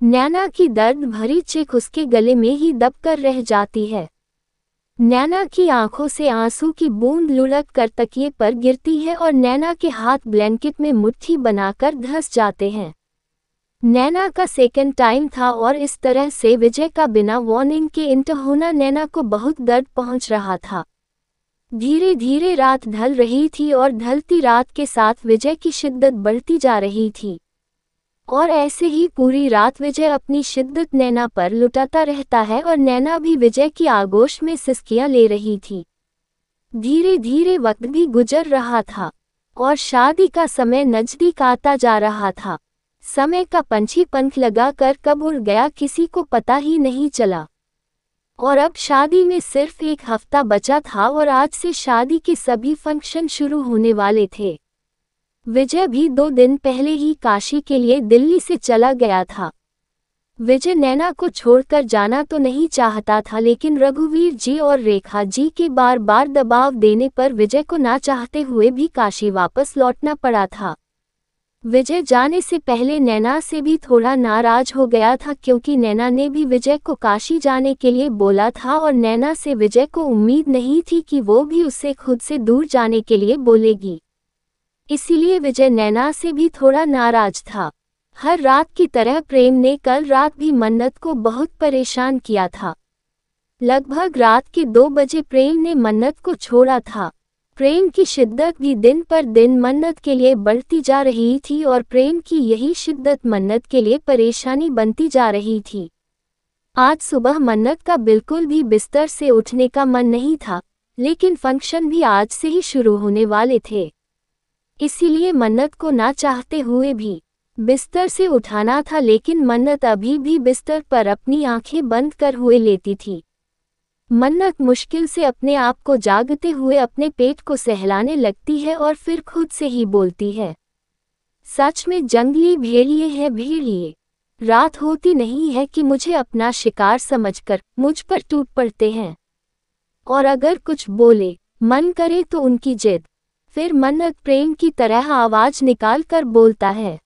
नैना की दर्द भरी चीख उसके गले में ही दबकर रह जाती है। नैना की आंखों से आंसू की बूंद लुढ़क कर तकिए पर गिरती है और नैना के हाथ ब्लैंकेट में मुट्ठी बनाकर धंस जाते हैं। नैना का सेकेंड टाइम था और इस तरह से विजय का बिना वार्निंग के इंट होना नैना को बहुत दर्द पहुंच रहा था। धीरे धीरे रात ढल रही थी और ढलती रात के साथ विजय की शिद्दत बढ़ती जा रही थी और ऐसे ही पूरी रात विजय अपनी शिद्दत नैना पर लुटाता रहता है और नैना भी विजय की आगोश में सिसकियां ले रही थी। धीरे धीरे वक्त भी गुजर रहा था और शादी का समय नजदीक आता जा रहा था। समय का पंछी पंख लगाकर कब उड़ गया किसी को पता ही नहीं चला और अब शादी में सिर्फ एक हफ्ता बचा था और आज से शादी के सभी फंक्शन शुरू होने वाले थे। विजय भी दो दिन पहले ही काशी के लिए दिल्ली से चला गया था। विजय नैना को छोड़कर जाना तो नहीं चाहता था लेकिन रघुवीर जी और रेखा जी के बार बार दबाव देने पर विजय को ना चाहते हुए भी काशी वापस लौटना पड़ा था। विजय जाने से पहले नैना से भी थोड़ा नाराज हो गया था क्योंकि नैना ने भी विजय को काशी जाने के लिए बोला था और नैना से विजय को उम्मीद नहीं थी कि वो भी उससे खुद से दूर जाने के लिए बोलेगी, इसीलिए विजय नैना से भी थोड़ा नाराज था। हर रात की तरह प्रेम ने कल रात भी मन्नत को बहुत परेशान किया था। लगभग रात के दो बजे प्रेम ने मन्नत को छोड़ा था। प्रेम की शिद्दत भी दिन पर दिन मन्नत के लिए बढ़ती जा रही थी और प्रेम की यही शिद्दत मन्नत के लिए परेशानी बनती जा रही थी। आज सुबह मन्नत का बिल्कुल भी बिस्तर से उठने का मन नहीं था लेकिन फंक्शन भी आज से ही शुरू होने वाले थे, इसीलिए मन्नत को ना चाहते हुए भी बिस्तर से उठाना था लेकिन मन्नत अभी भी बिस्तर पर अपनी आंखें बंद कर हुए लेती थी। मन्नत मुश्किल से अपने आप को जागते हुए अपने पेट को सहलाने लगती है और फिर खुद से ही बोलती है, सच में जंगली भेड़िए है भेड़िए, रात होती नहीं है कि मुझे अपना शिकार समझकर मुझ पर टूट पड़ते हैं और अगर कुछ बोले मन करे तो उनकी जिद। फिर मन्नत प्रेम की तरह आवाज़ निकाल कर बोलता है,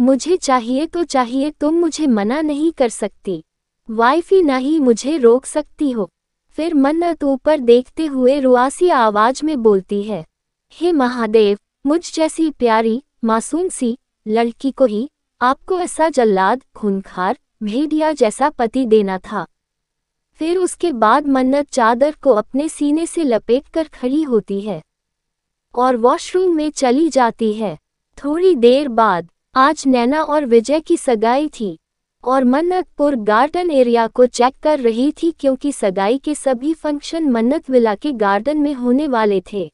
मुझे चाहिए तो चाहिए, तुम मुझे मना नहीं कर सकती, वाइफी ना ही मुझे रोक सकती हो। फिर मन्नत ऊपर देखते हुए रुआसी आवाज़ में बोलती है, हे महादेव, मुझ जैसी प्यारी मासूम सी लड़की को ही आपको ऐसा जल्लाद खूनखार भेड़िया जैसा पति देना था। फिर उसके बाद मन्नत चादर को अपने सीने से लपेट कर खड़ी होती है और वॉशरूम में चली जाती है। थोड़ी देर बाद आज नैना और विजय की सगाई थी और मन्नतपुर गार्डन एरिया को चेक कर रही थी क्योंकि सगाई के सभी फंक्शन मन्नत विला के गार्डन में होने वाले थे।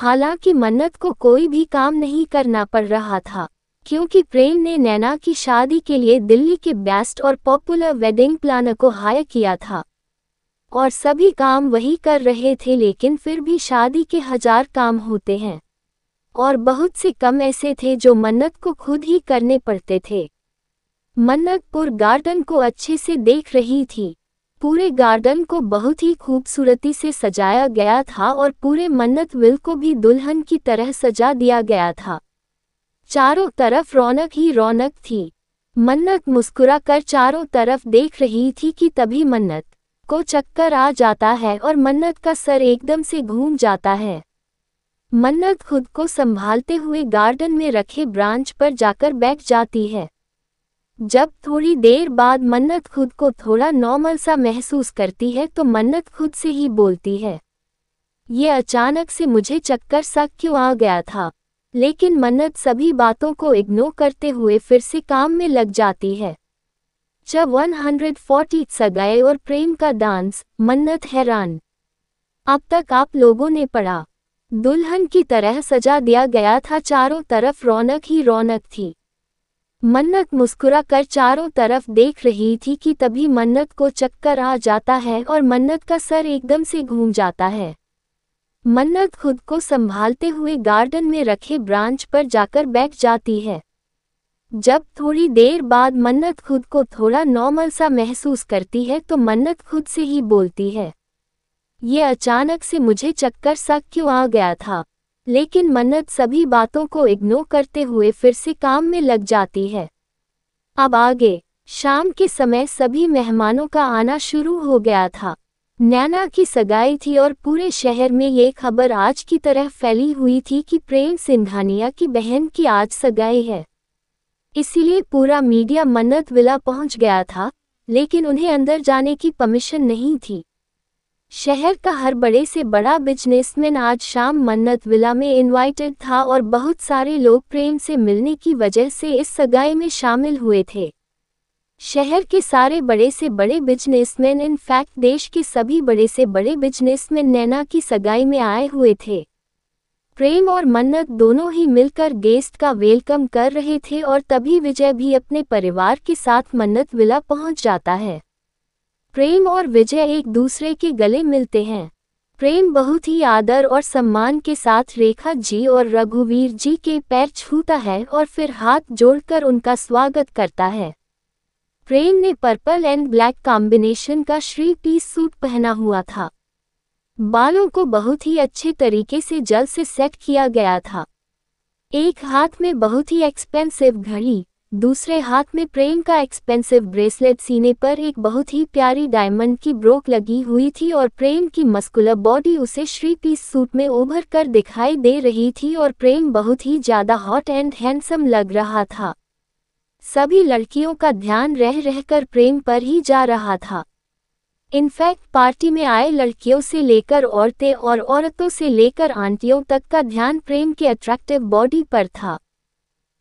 हालांकि मन्नत को कोई भी काम नहीं करना पड़ रहा था क्योंकि प्रेम ने नैना की शादी के लिए दिल्ली के बेस्ट और पॉपुलर वेडिंग प्लानर को हायर किया था और सभी काम वही कर रहे थे। लेकिन फिर भी शादी के हजार काम होते हैं और बहुत से कम ऐसे थे जो मन्नत को खुद ही करने पड़ते थे। मन्नतपुर गार्डन को अच्छे से देख रही थी। पूरे गार्डन को बहुत ही खूबसूरती से सजाया गया था और पूरे मन्नत विल को भी दुल्हन की तरह सजा दिया गया था। चारों तरफ रौनक ही रौनक थी। मन्नत मुस्कुरा कर चारों तरफ देख रही थी कि तभी मन्नत को चक्कर आ जाता है और मन्नत का सर एकदम से घूम जाता है। मन्नत खुद को संभालते हुए गार्डन में रखे ब्रांच पर जाकर बैठ जाती है। जब थोड़ी देर बाद मन्नत खुद को थोड़ा नॉर्मल सा महसूस करती है तो मन्नत खुद से ही बोलती है, ये अचानक से मुझे चक्कर सा क्यों आ गया था। लेकिन मन्नत सभी बातों को इग्नोर करते हुए फिर से काम में लग जाती है। जब एक सौ चालीस सगाई और प्रेम का डांस, मन्नत हैरान। अब तक आप लोगों ने पढ़ा, दुल्हन की तरह सजा दिया गया था, चारों तरफ रौनक ही रौनक थी। मन्नत मुस्कुरा कर चारों तरफ देख रही थी कि तभी मन्नत को चक्कर आ जाता है और मन्नत का सर एकदम से घूम जाता है। मन्नत खुद को संभालते हुए गार्डन में रखे ब्रांच पर जाकर बैठ जाती है। जब थोड़ी देर बाद मन्नत खुद को थोड़ा नॉर्मल सा महसूस करती है तो मन्नत खुद से ही बोलती है, ये अचानक से मुझे चक्कर सा क्यों आ गया था। लेकिन मन्नत सभी बातों को इग्नोर करते हुए फिर से काम में लग जाती है। अब आगे शाम के समय सभी मेहमानों का आना शुरू हो गया था। नैना की सगाई थी और पूरे शहर में ये खबर आज की तरह फैली हुई थी कि प्रेम सिंघानिया की बहन की आज सगाई है। इसीलिए पूरा मीडिया मन्नत विला पहुंच गया था, लेकिन उन्हें अंदर जाने की परमिशन नहीं थी। शहर का हर बड़े से बड़ा बिजनेसमैन आज शाम मन्नत विला में इनवाइटेड था और बहुत सारे लोग प्रेम से मिलने की वजह से इस सगाई में शामिल हुए थे। शहर के सारे बड़े से बड़े बिजनेसमैन, इनफैक्ट देश के सभी बड़े से बड़े बिजनेसमैन नैना की सगाई में आए हुए थे। प्रेम और मन्नत दोनों ही मिलकर गेस्ट का वेलकम कर रहे थे और तभी विजय भी अपने परिवार के साथ मन्नत विला पहुंच जाता है। प्रेम और विजय एक दूसरे के गले मिलते हैं। प्रेम बहुत ही आदर और सम्मान के साथ रेखा जी और रघुवीर जी के पैर छूता है और फिर हाथ जोड़कर उनका स्वागत करता है। प्रेम ने पर्पल एंड ब्लैक कॉम्बिनेशन का श्री पीस सूट पहना हुआ था। बालों को बहुत ही अच्छे तरीके से जल से सेट किया गया था। एक हाथ में बहुत ही एक्सपेंसिव घड़ी, दूसरे हाथ में प्रेम का एक्सपेंसिव ब्रेसलेट, सीने पर एक बहुत ही प्यारी डायमंड की ब्रोक लगी हुई थी और प्रेम की मस्कुलर बॉडी उसे श्री पीस सूट में उभर कर दिखाई दे रही थी और प्रेम बहुत ही ज़्यादा हॉट एंड हैंडसम लग रहा था। सभी लड़कियों का ध्यान रह रहकर प्रेम पर ही जा रहा था। इनफैक्ट पार्टी में आए लड़कियों से लेकर औरतें और औरतों से लेकर आंटियों तक का ध्यान प्रेम के अट्रैक्टिव बॉडी पर था।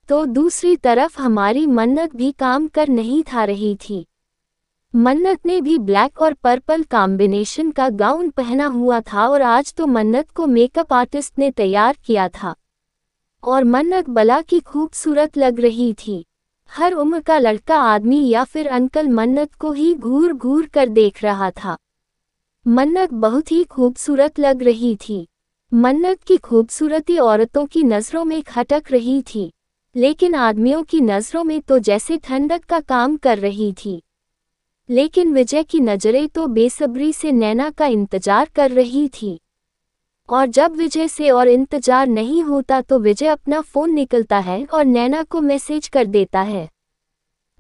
तो दूसरी तरफ हमारी मन्नत भी काम कर नहीं था रही थी। मन्नत ने भी ब्लैक और पर्पल कॉम्बिनेशन का गाउन पहना हुआ था और आज तो मन्नत को मेकअप आर्टिस्ट ने तैयार किया था और मन्नत बला की खूबसूरत लग रही थी। हर उम्र का लड़का आदमी या फिर अंकल मन्नत को ही घूर घूर कर देख रहा था। मन्नत बहुत ही खूबसूरत लग रही थी। मन्नत की खूबसूरती औरतों की नज़रों में खटक रही थी, लेकिन आदमियों की नज़रों में तो जैसे ठंडक का काम कर रही थी। लेकिन विजय की नज़रें तो बेसब्री से नैना का इंतजार कर रही थी और जब विजय से और इंतज़ार नहीं होता तो विजय अपना फ़ोन निकलता है और नैना को मैसेज कर देता है।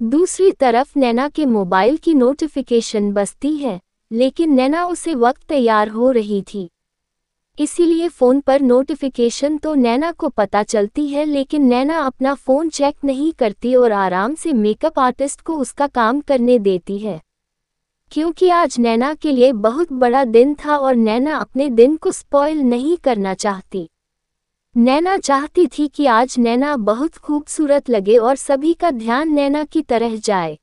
दूसरी तरफ नैना के मोबाइल की नोटिफिकेशन बजती है, लेकिन नैना उसे वक्त तैयार हो रही थी, इसीलिए फ़ोन पर नोटिफिकेशन तो नैना को पता चलती है, लेकिन नैना अपना फ़ोन चेक नहीं करती और आराम से मेकअप आर्टिस्ट को उसका काम करने देती है, क्योंकि आज नैना के लिए बहुत बड़ा दिन था और नैना अपने दिन को स्पॉइल नहीं करना चाहती। नैना चाहती थी कि आज नैना बहुत खूबसूरत लगे और सभी का ध्यान नैना की तरह जाए,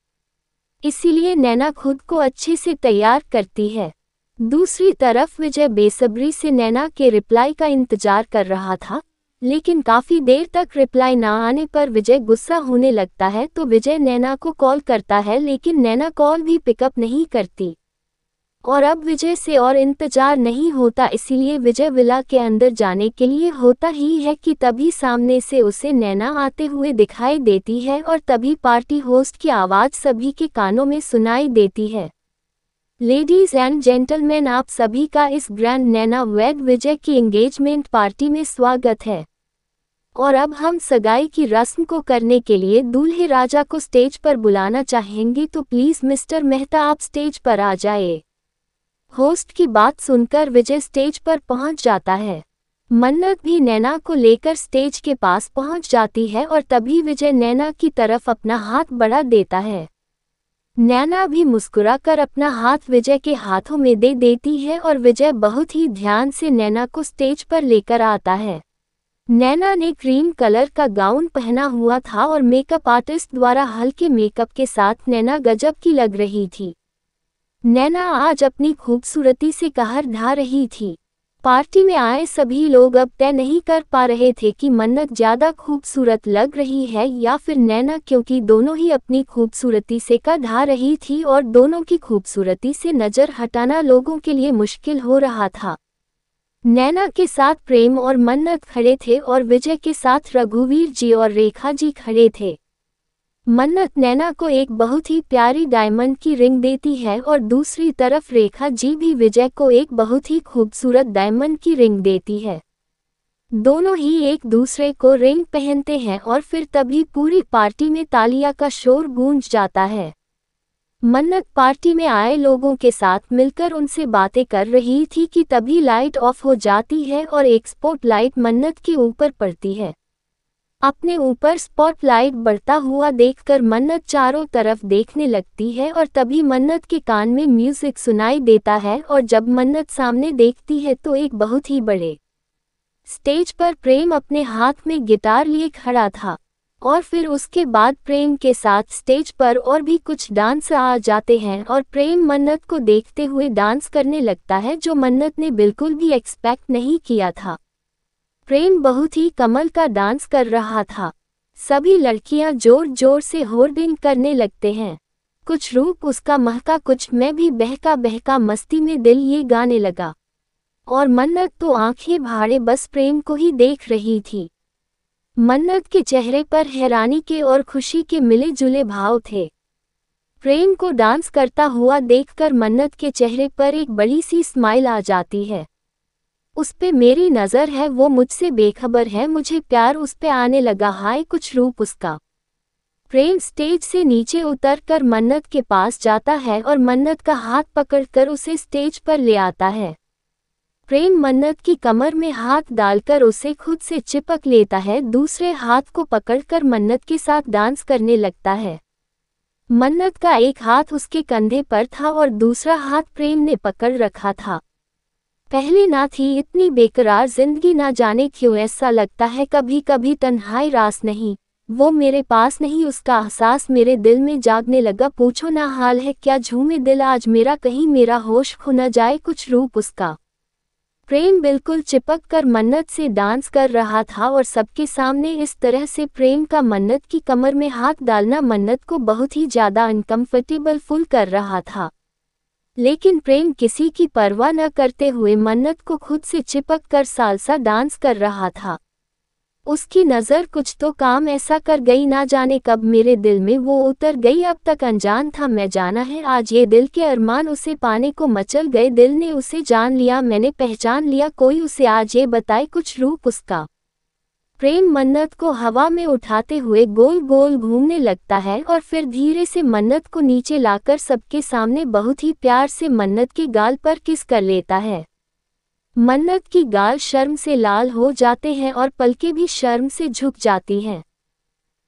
इसीलिए नैना खुद को अच्छे से तैयार करती है। दूसरी तरफ विजय बेसब्री से नैना के रिप्लाई का इंतजार कर रहा था, लेकिन काफ़ी देर तक रिप्लाई ना आने पर विजय गुस्सा होने लगता है। तो विजय नैना को कॉल करता है, लेकिन नैना कॉल भी पिकअप नहीं करती और अब विजय से और इंतजार नहीं होता, इसीलिए विजय विला के अंदर जाने के लिए होता ही है कि तभी सामने से उसे नैना आते हुए दिखाई देती है और तभी पार्टी होस्ट की आवाज़ सभी के कानों में सुनाई देती है। लेडीज़ एंड जेंटलमैन, आप सभी का इस ग्रैंड नैना वैद विजय की एंगेजमेंट पार्टी में स्वागत है और अब हम सगाई की रस्म को करने के लिए दूल्हे राजा को स्टेज पर बुलाना चाहेंगे, तो प्लीज़ मिस्टर मेहता आप स्टेज पर आ जाए। होस्ट की बात सुनकर विजय स्टेज पर पहुंच जाता है। मन्नत भी नैना को लेकर स्टेज के पास पहुंच जाती है और तभी विजय नैना की तरफ अपना हाथ बढ़ा देता है। नैना भी मुस्कुराकर अपना हाथ विजय के हाथों में दे देती है और विजय बहुत ही ध्यान से नैना को स्टेज पर लेकर आता है। नैना ने क्रीम कलर का गाउन पहना हुआ था और मेकअप आर्टिस्ट द्वारा हल्के मेकअप के साथ नैना गजब की लग रही थी। नैना आज अपनी खूबसूरती से कहर ढा रही थी। पार्टी में आए सभी लोग अब तय नहीं कर पा रहे थे कि मन्नत ज़्यादा खूबसूरत लग रही है या फिर नैना, क्योंकि दोनों ही अपनी खूबसूरती से का ढा रही थी और दोनों की खूबसूरती से नज़र हटाना लोगों के लिए मुश्किल हो रहा था। नैना के साथ प्रेम और मन्नत खड़े थे और विजय के साथ रघुवीर जी और रेखा जी खड़े थे। मन्नत नैना को एक बहुत ही प्यारी डायमंड की रिंग देती है और दूसरी तरफ रेखा जी भी विजय को एक बहुत ही खूबसूरत डायमंड की रिंग देती है। दोनों ही एक दूसरे को रिंग पहनते हैं और फिर तभी पूरी पार्टी में तालियां का शोर गूंज जाता है। मन्नत पार्टी में आए लोगों के साथ मिलकर उनसे बातें कर रही थी कि तभी लाइट ऑफ हो जाती है और एक स्पॉट लाइट मन्नत के ऊपर पड़ती है। अपने ऊपर स्पॉटलाइट बढ़ता हुआ देखकर मन्नत चारों तरफ देखने लगती है और तभी मन्नत के कान में म्यूजिक सुनाई देता है और जब मन्नत सामने देखती है तो एक बहुत ही बड़े स्टेज पर प्रेम अपने हाथ में गिटार लिए खड़ा था। और फिर उसके बाद प्रेम के साथ स्टेज पर और भी कुछ डांस आ जाते हैं और प्रेम मन्नत को देखते हुए डांस करने लगता है जो मन्नत ने बिल्कुल भी एक्सपेक्ट नहीं किया था। प्रेम बहुत ही कमल का डांस कर रहा था। सभी लड़कियां जोर जोर से होर्डिंग करने लगते हैं, कुछ रूप उसका महका, कुछ मैं भी बहका बहका मस्ती में दिल ये गाने लगा। और मन्नत तो आंखें भाड़े बस प्रेम को ही देख रही थी। मन्नत के चेहरे पर हैरानी के और खुशी के मिले जुले भाव थे। प्रेम को डांस करता हुआ देखकर मन्नत के चेहरे पर एक बड़ी सी स्माइल आ जाती है। उस पे मेरी नज़र है, वो मुझसे बेखबर है, मुझे प्यार उस पे आने लगा, हाय कुछ रूप उसका। प्रेम स्टेज से नीचे उतरकर मन्नत के पास जाता है और मन्नत का हाथ पकड़कर उसे स्टेज पर ले आता है। प्रेम मन्नत की कमर में हाथ डालकर उसे खुद से चिपक लेता है, दूसरे हाथ को पकड़कर मन्नत के साथ डांस करने लगता है। मन्नत का एक हाथ उसके कंधे पर था और दूसरा हाथ प्रेम ने पकड़ रखा था। पहले ना थी इतनी बेकरार जिंदगी, ना जाने क्यों ऐसा लगता है कभी कभी तन्हाई रास नहीं, वो मेरे पास नहीं, उसका एहसास मेरे दिल में जागने लगा, पूछो ना हाल है क्या, झूमे दिल आज मेरा, कहीं मेरा होश खो न जाए, कुछ रूप उसका। प्रेम बिल्कुल चिपक कर मन्नत से डांस कर रहा था और सबके सामने इस तरह से प्रेम का मन्नत की कमर में हाथ डालना मन्नत को बहुत ही ज़्यादा अनकंफर्टेबल फील कर रहा था। लेकिन प्रेम किसी की परवाह न करते हुए मन्नत को खुद से चिपक कर सालसा डांस कर रहा था। उसकी नज़र कुछ तो काम ऐसा कर गई, ना जाने कब मेरे दिल में वो उतर गई, अब तक अनजान था मैं, जाना है आज ये दिल के अरमान उसे पाने को मचल गए, दिल ने उसे जान लिया, मैंने पहचान लिया, कोई उसे आज ये बताए कुछ रूप उसका। प्रेम मन्नत को हवा में उठाते हुए गोल गोल घूमने लगता है और फिर धीरे से मन्नत को नीचे लाकर सबके सामने बहुत ही प्यार से मन्नत के गाल पर किस कर लेता है। मन्नत की गाल शर्म से लाल हो जाते हैं और पलकें भी शर्म से झुक जाती हैं।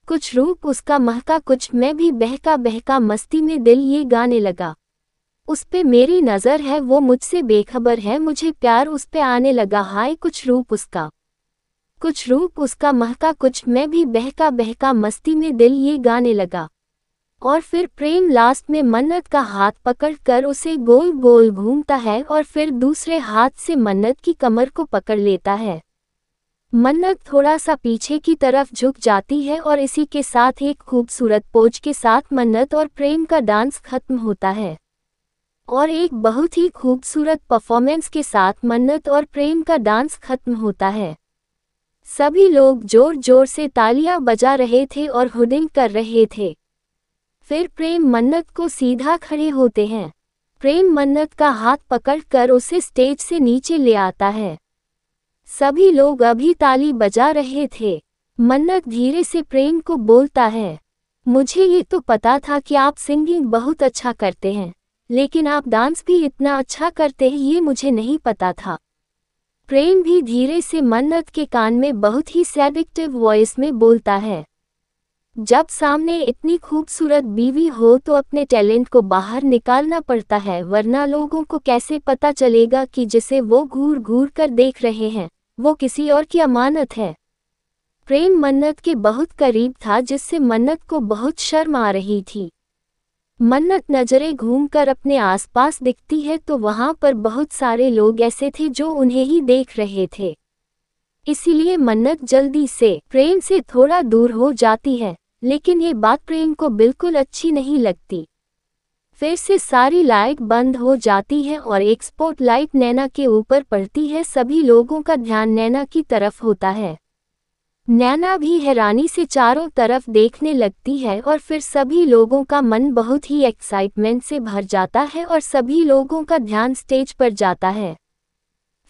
कुछ रूप उसका महका, कुछ मैं भी बहका बहका मस्ती में दिल ये गाने लगा। उस पे मेरी नज़र है, वो मुझसे बेखबर है, मुझे प्यार उस पे आने लगा, हाय कुछ रूप उसका। कुछ रूप उसका महका, कुछ मैं भी बहका बहका मस्ती में दिल ये गाने लगा। और फिर प्रेम लास्ट में मन्नत का हाथ पकड़कर उसे गोल गोल घूमता है और फिर दूसरे हाथ से मन्नत की कमर को पकड़ लेता है। मन्नत थोड़ा सा पीछे की तरफ झुक जाती है और इसी के साथ एक खूबसूरत पोज के साथ मन्नत और प्रेम का डांस खत्म होता है। और एक बहुत ही खूबसूरत परफॉर्मेंस के साथ मन्नत और प्रेम का डांस खत्म होता है। सभी लोग जोर जोर से तालियां बजा रहे थे और हुडिंग कर रहे थे। फिर प्रेम मन्नत को सीधा खड़े होते हैं। प्रेम मन्नत का हाथ पकड़कर उसे स्टेज से नीचे ले आता है। सभी लोग अभी ताली बजा रहे थे। मन्नत धीरे से प्रेम को बोलता है, मुझे ये तो पता था कि आप सिंगिंग बहुत अच्छा करते हैं, लेकिन आप डांस भी इतना अच्छा करते हैं ये मुझे नहीं पता था। प्रेम भी धीरे से मन्नत के कान में बहुत ही सेडक्टिव वॉइस में बोलता है, जब सामने इतनी खूबसूरत बीवी हो तो अपने टैलेंट को बाहर निकालना पड़ता है, वरना लोगों को कैसे पता चलेगा कि जिसे वो घूर घूर कर देख रहे हैं वो किसी और की अमानत है। प्रेम मन्नत के बहुत करीब था जिससे मन्नत को बहुत शर्म आ रही थी। मन्नत नज़रें घूमकर अपने आसपास दिखती है तो वहाँ पर बहुत सारे लोग ऐसे थे जो उन्हें ही देख रहे थे, इसीलिए मन्नत जल्दी से प्रेम से थोड़ा दूर हो जाती है। लेकिन ये बात प्रेम को बिल्कुल अच्छी नहीं लगती। फिर से सारी लाइट बंद हो जाती है और एक स्पॉटलाइट नैना के ऊपर पड़ती है। सभी लोगों का ध्यान नैना की तरफ होता है। नैना भी हैरानी से चारों तरफ देखने लगती है और फिर सभी लोगों का मन बहुत ही एक्साइटमेंट से भर जाता है और सभी लोगों का ध्यान स्टेज पर जाता है।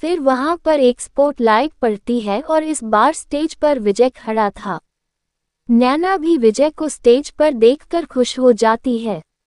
फिर वहाँ पर एक स्पॉटलाइट पड़ती है और इस बार स्टेज पर विजय खड़ा था। नैना भी विजय को स्टेज पर देखकर खुश हो जाती है।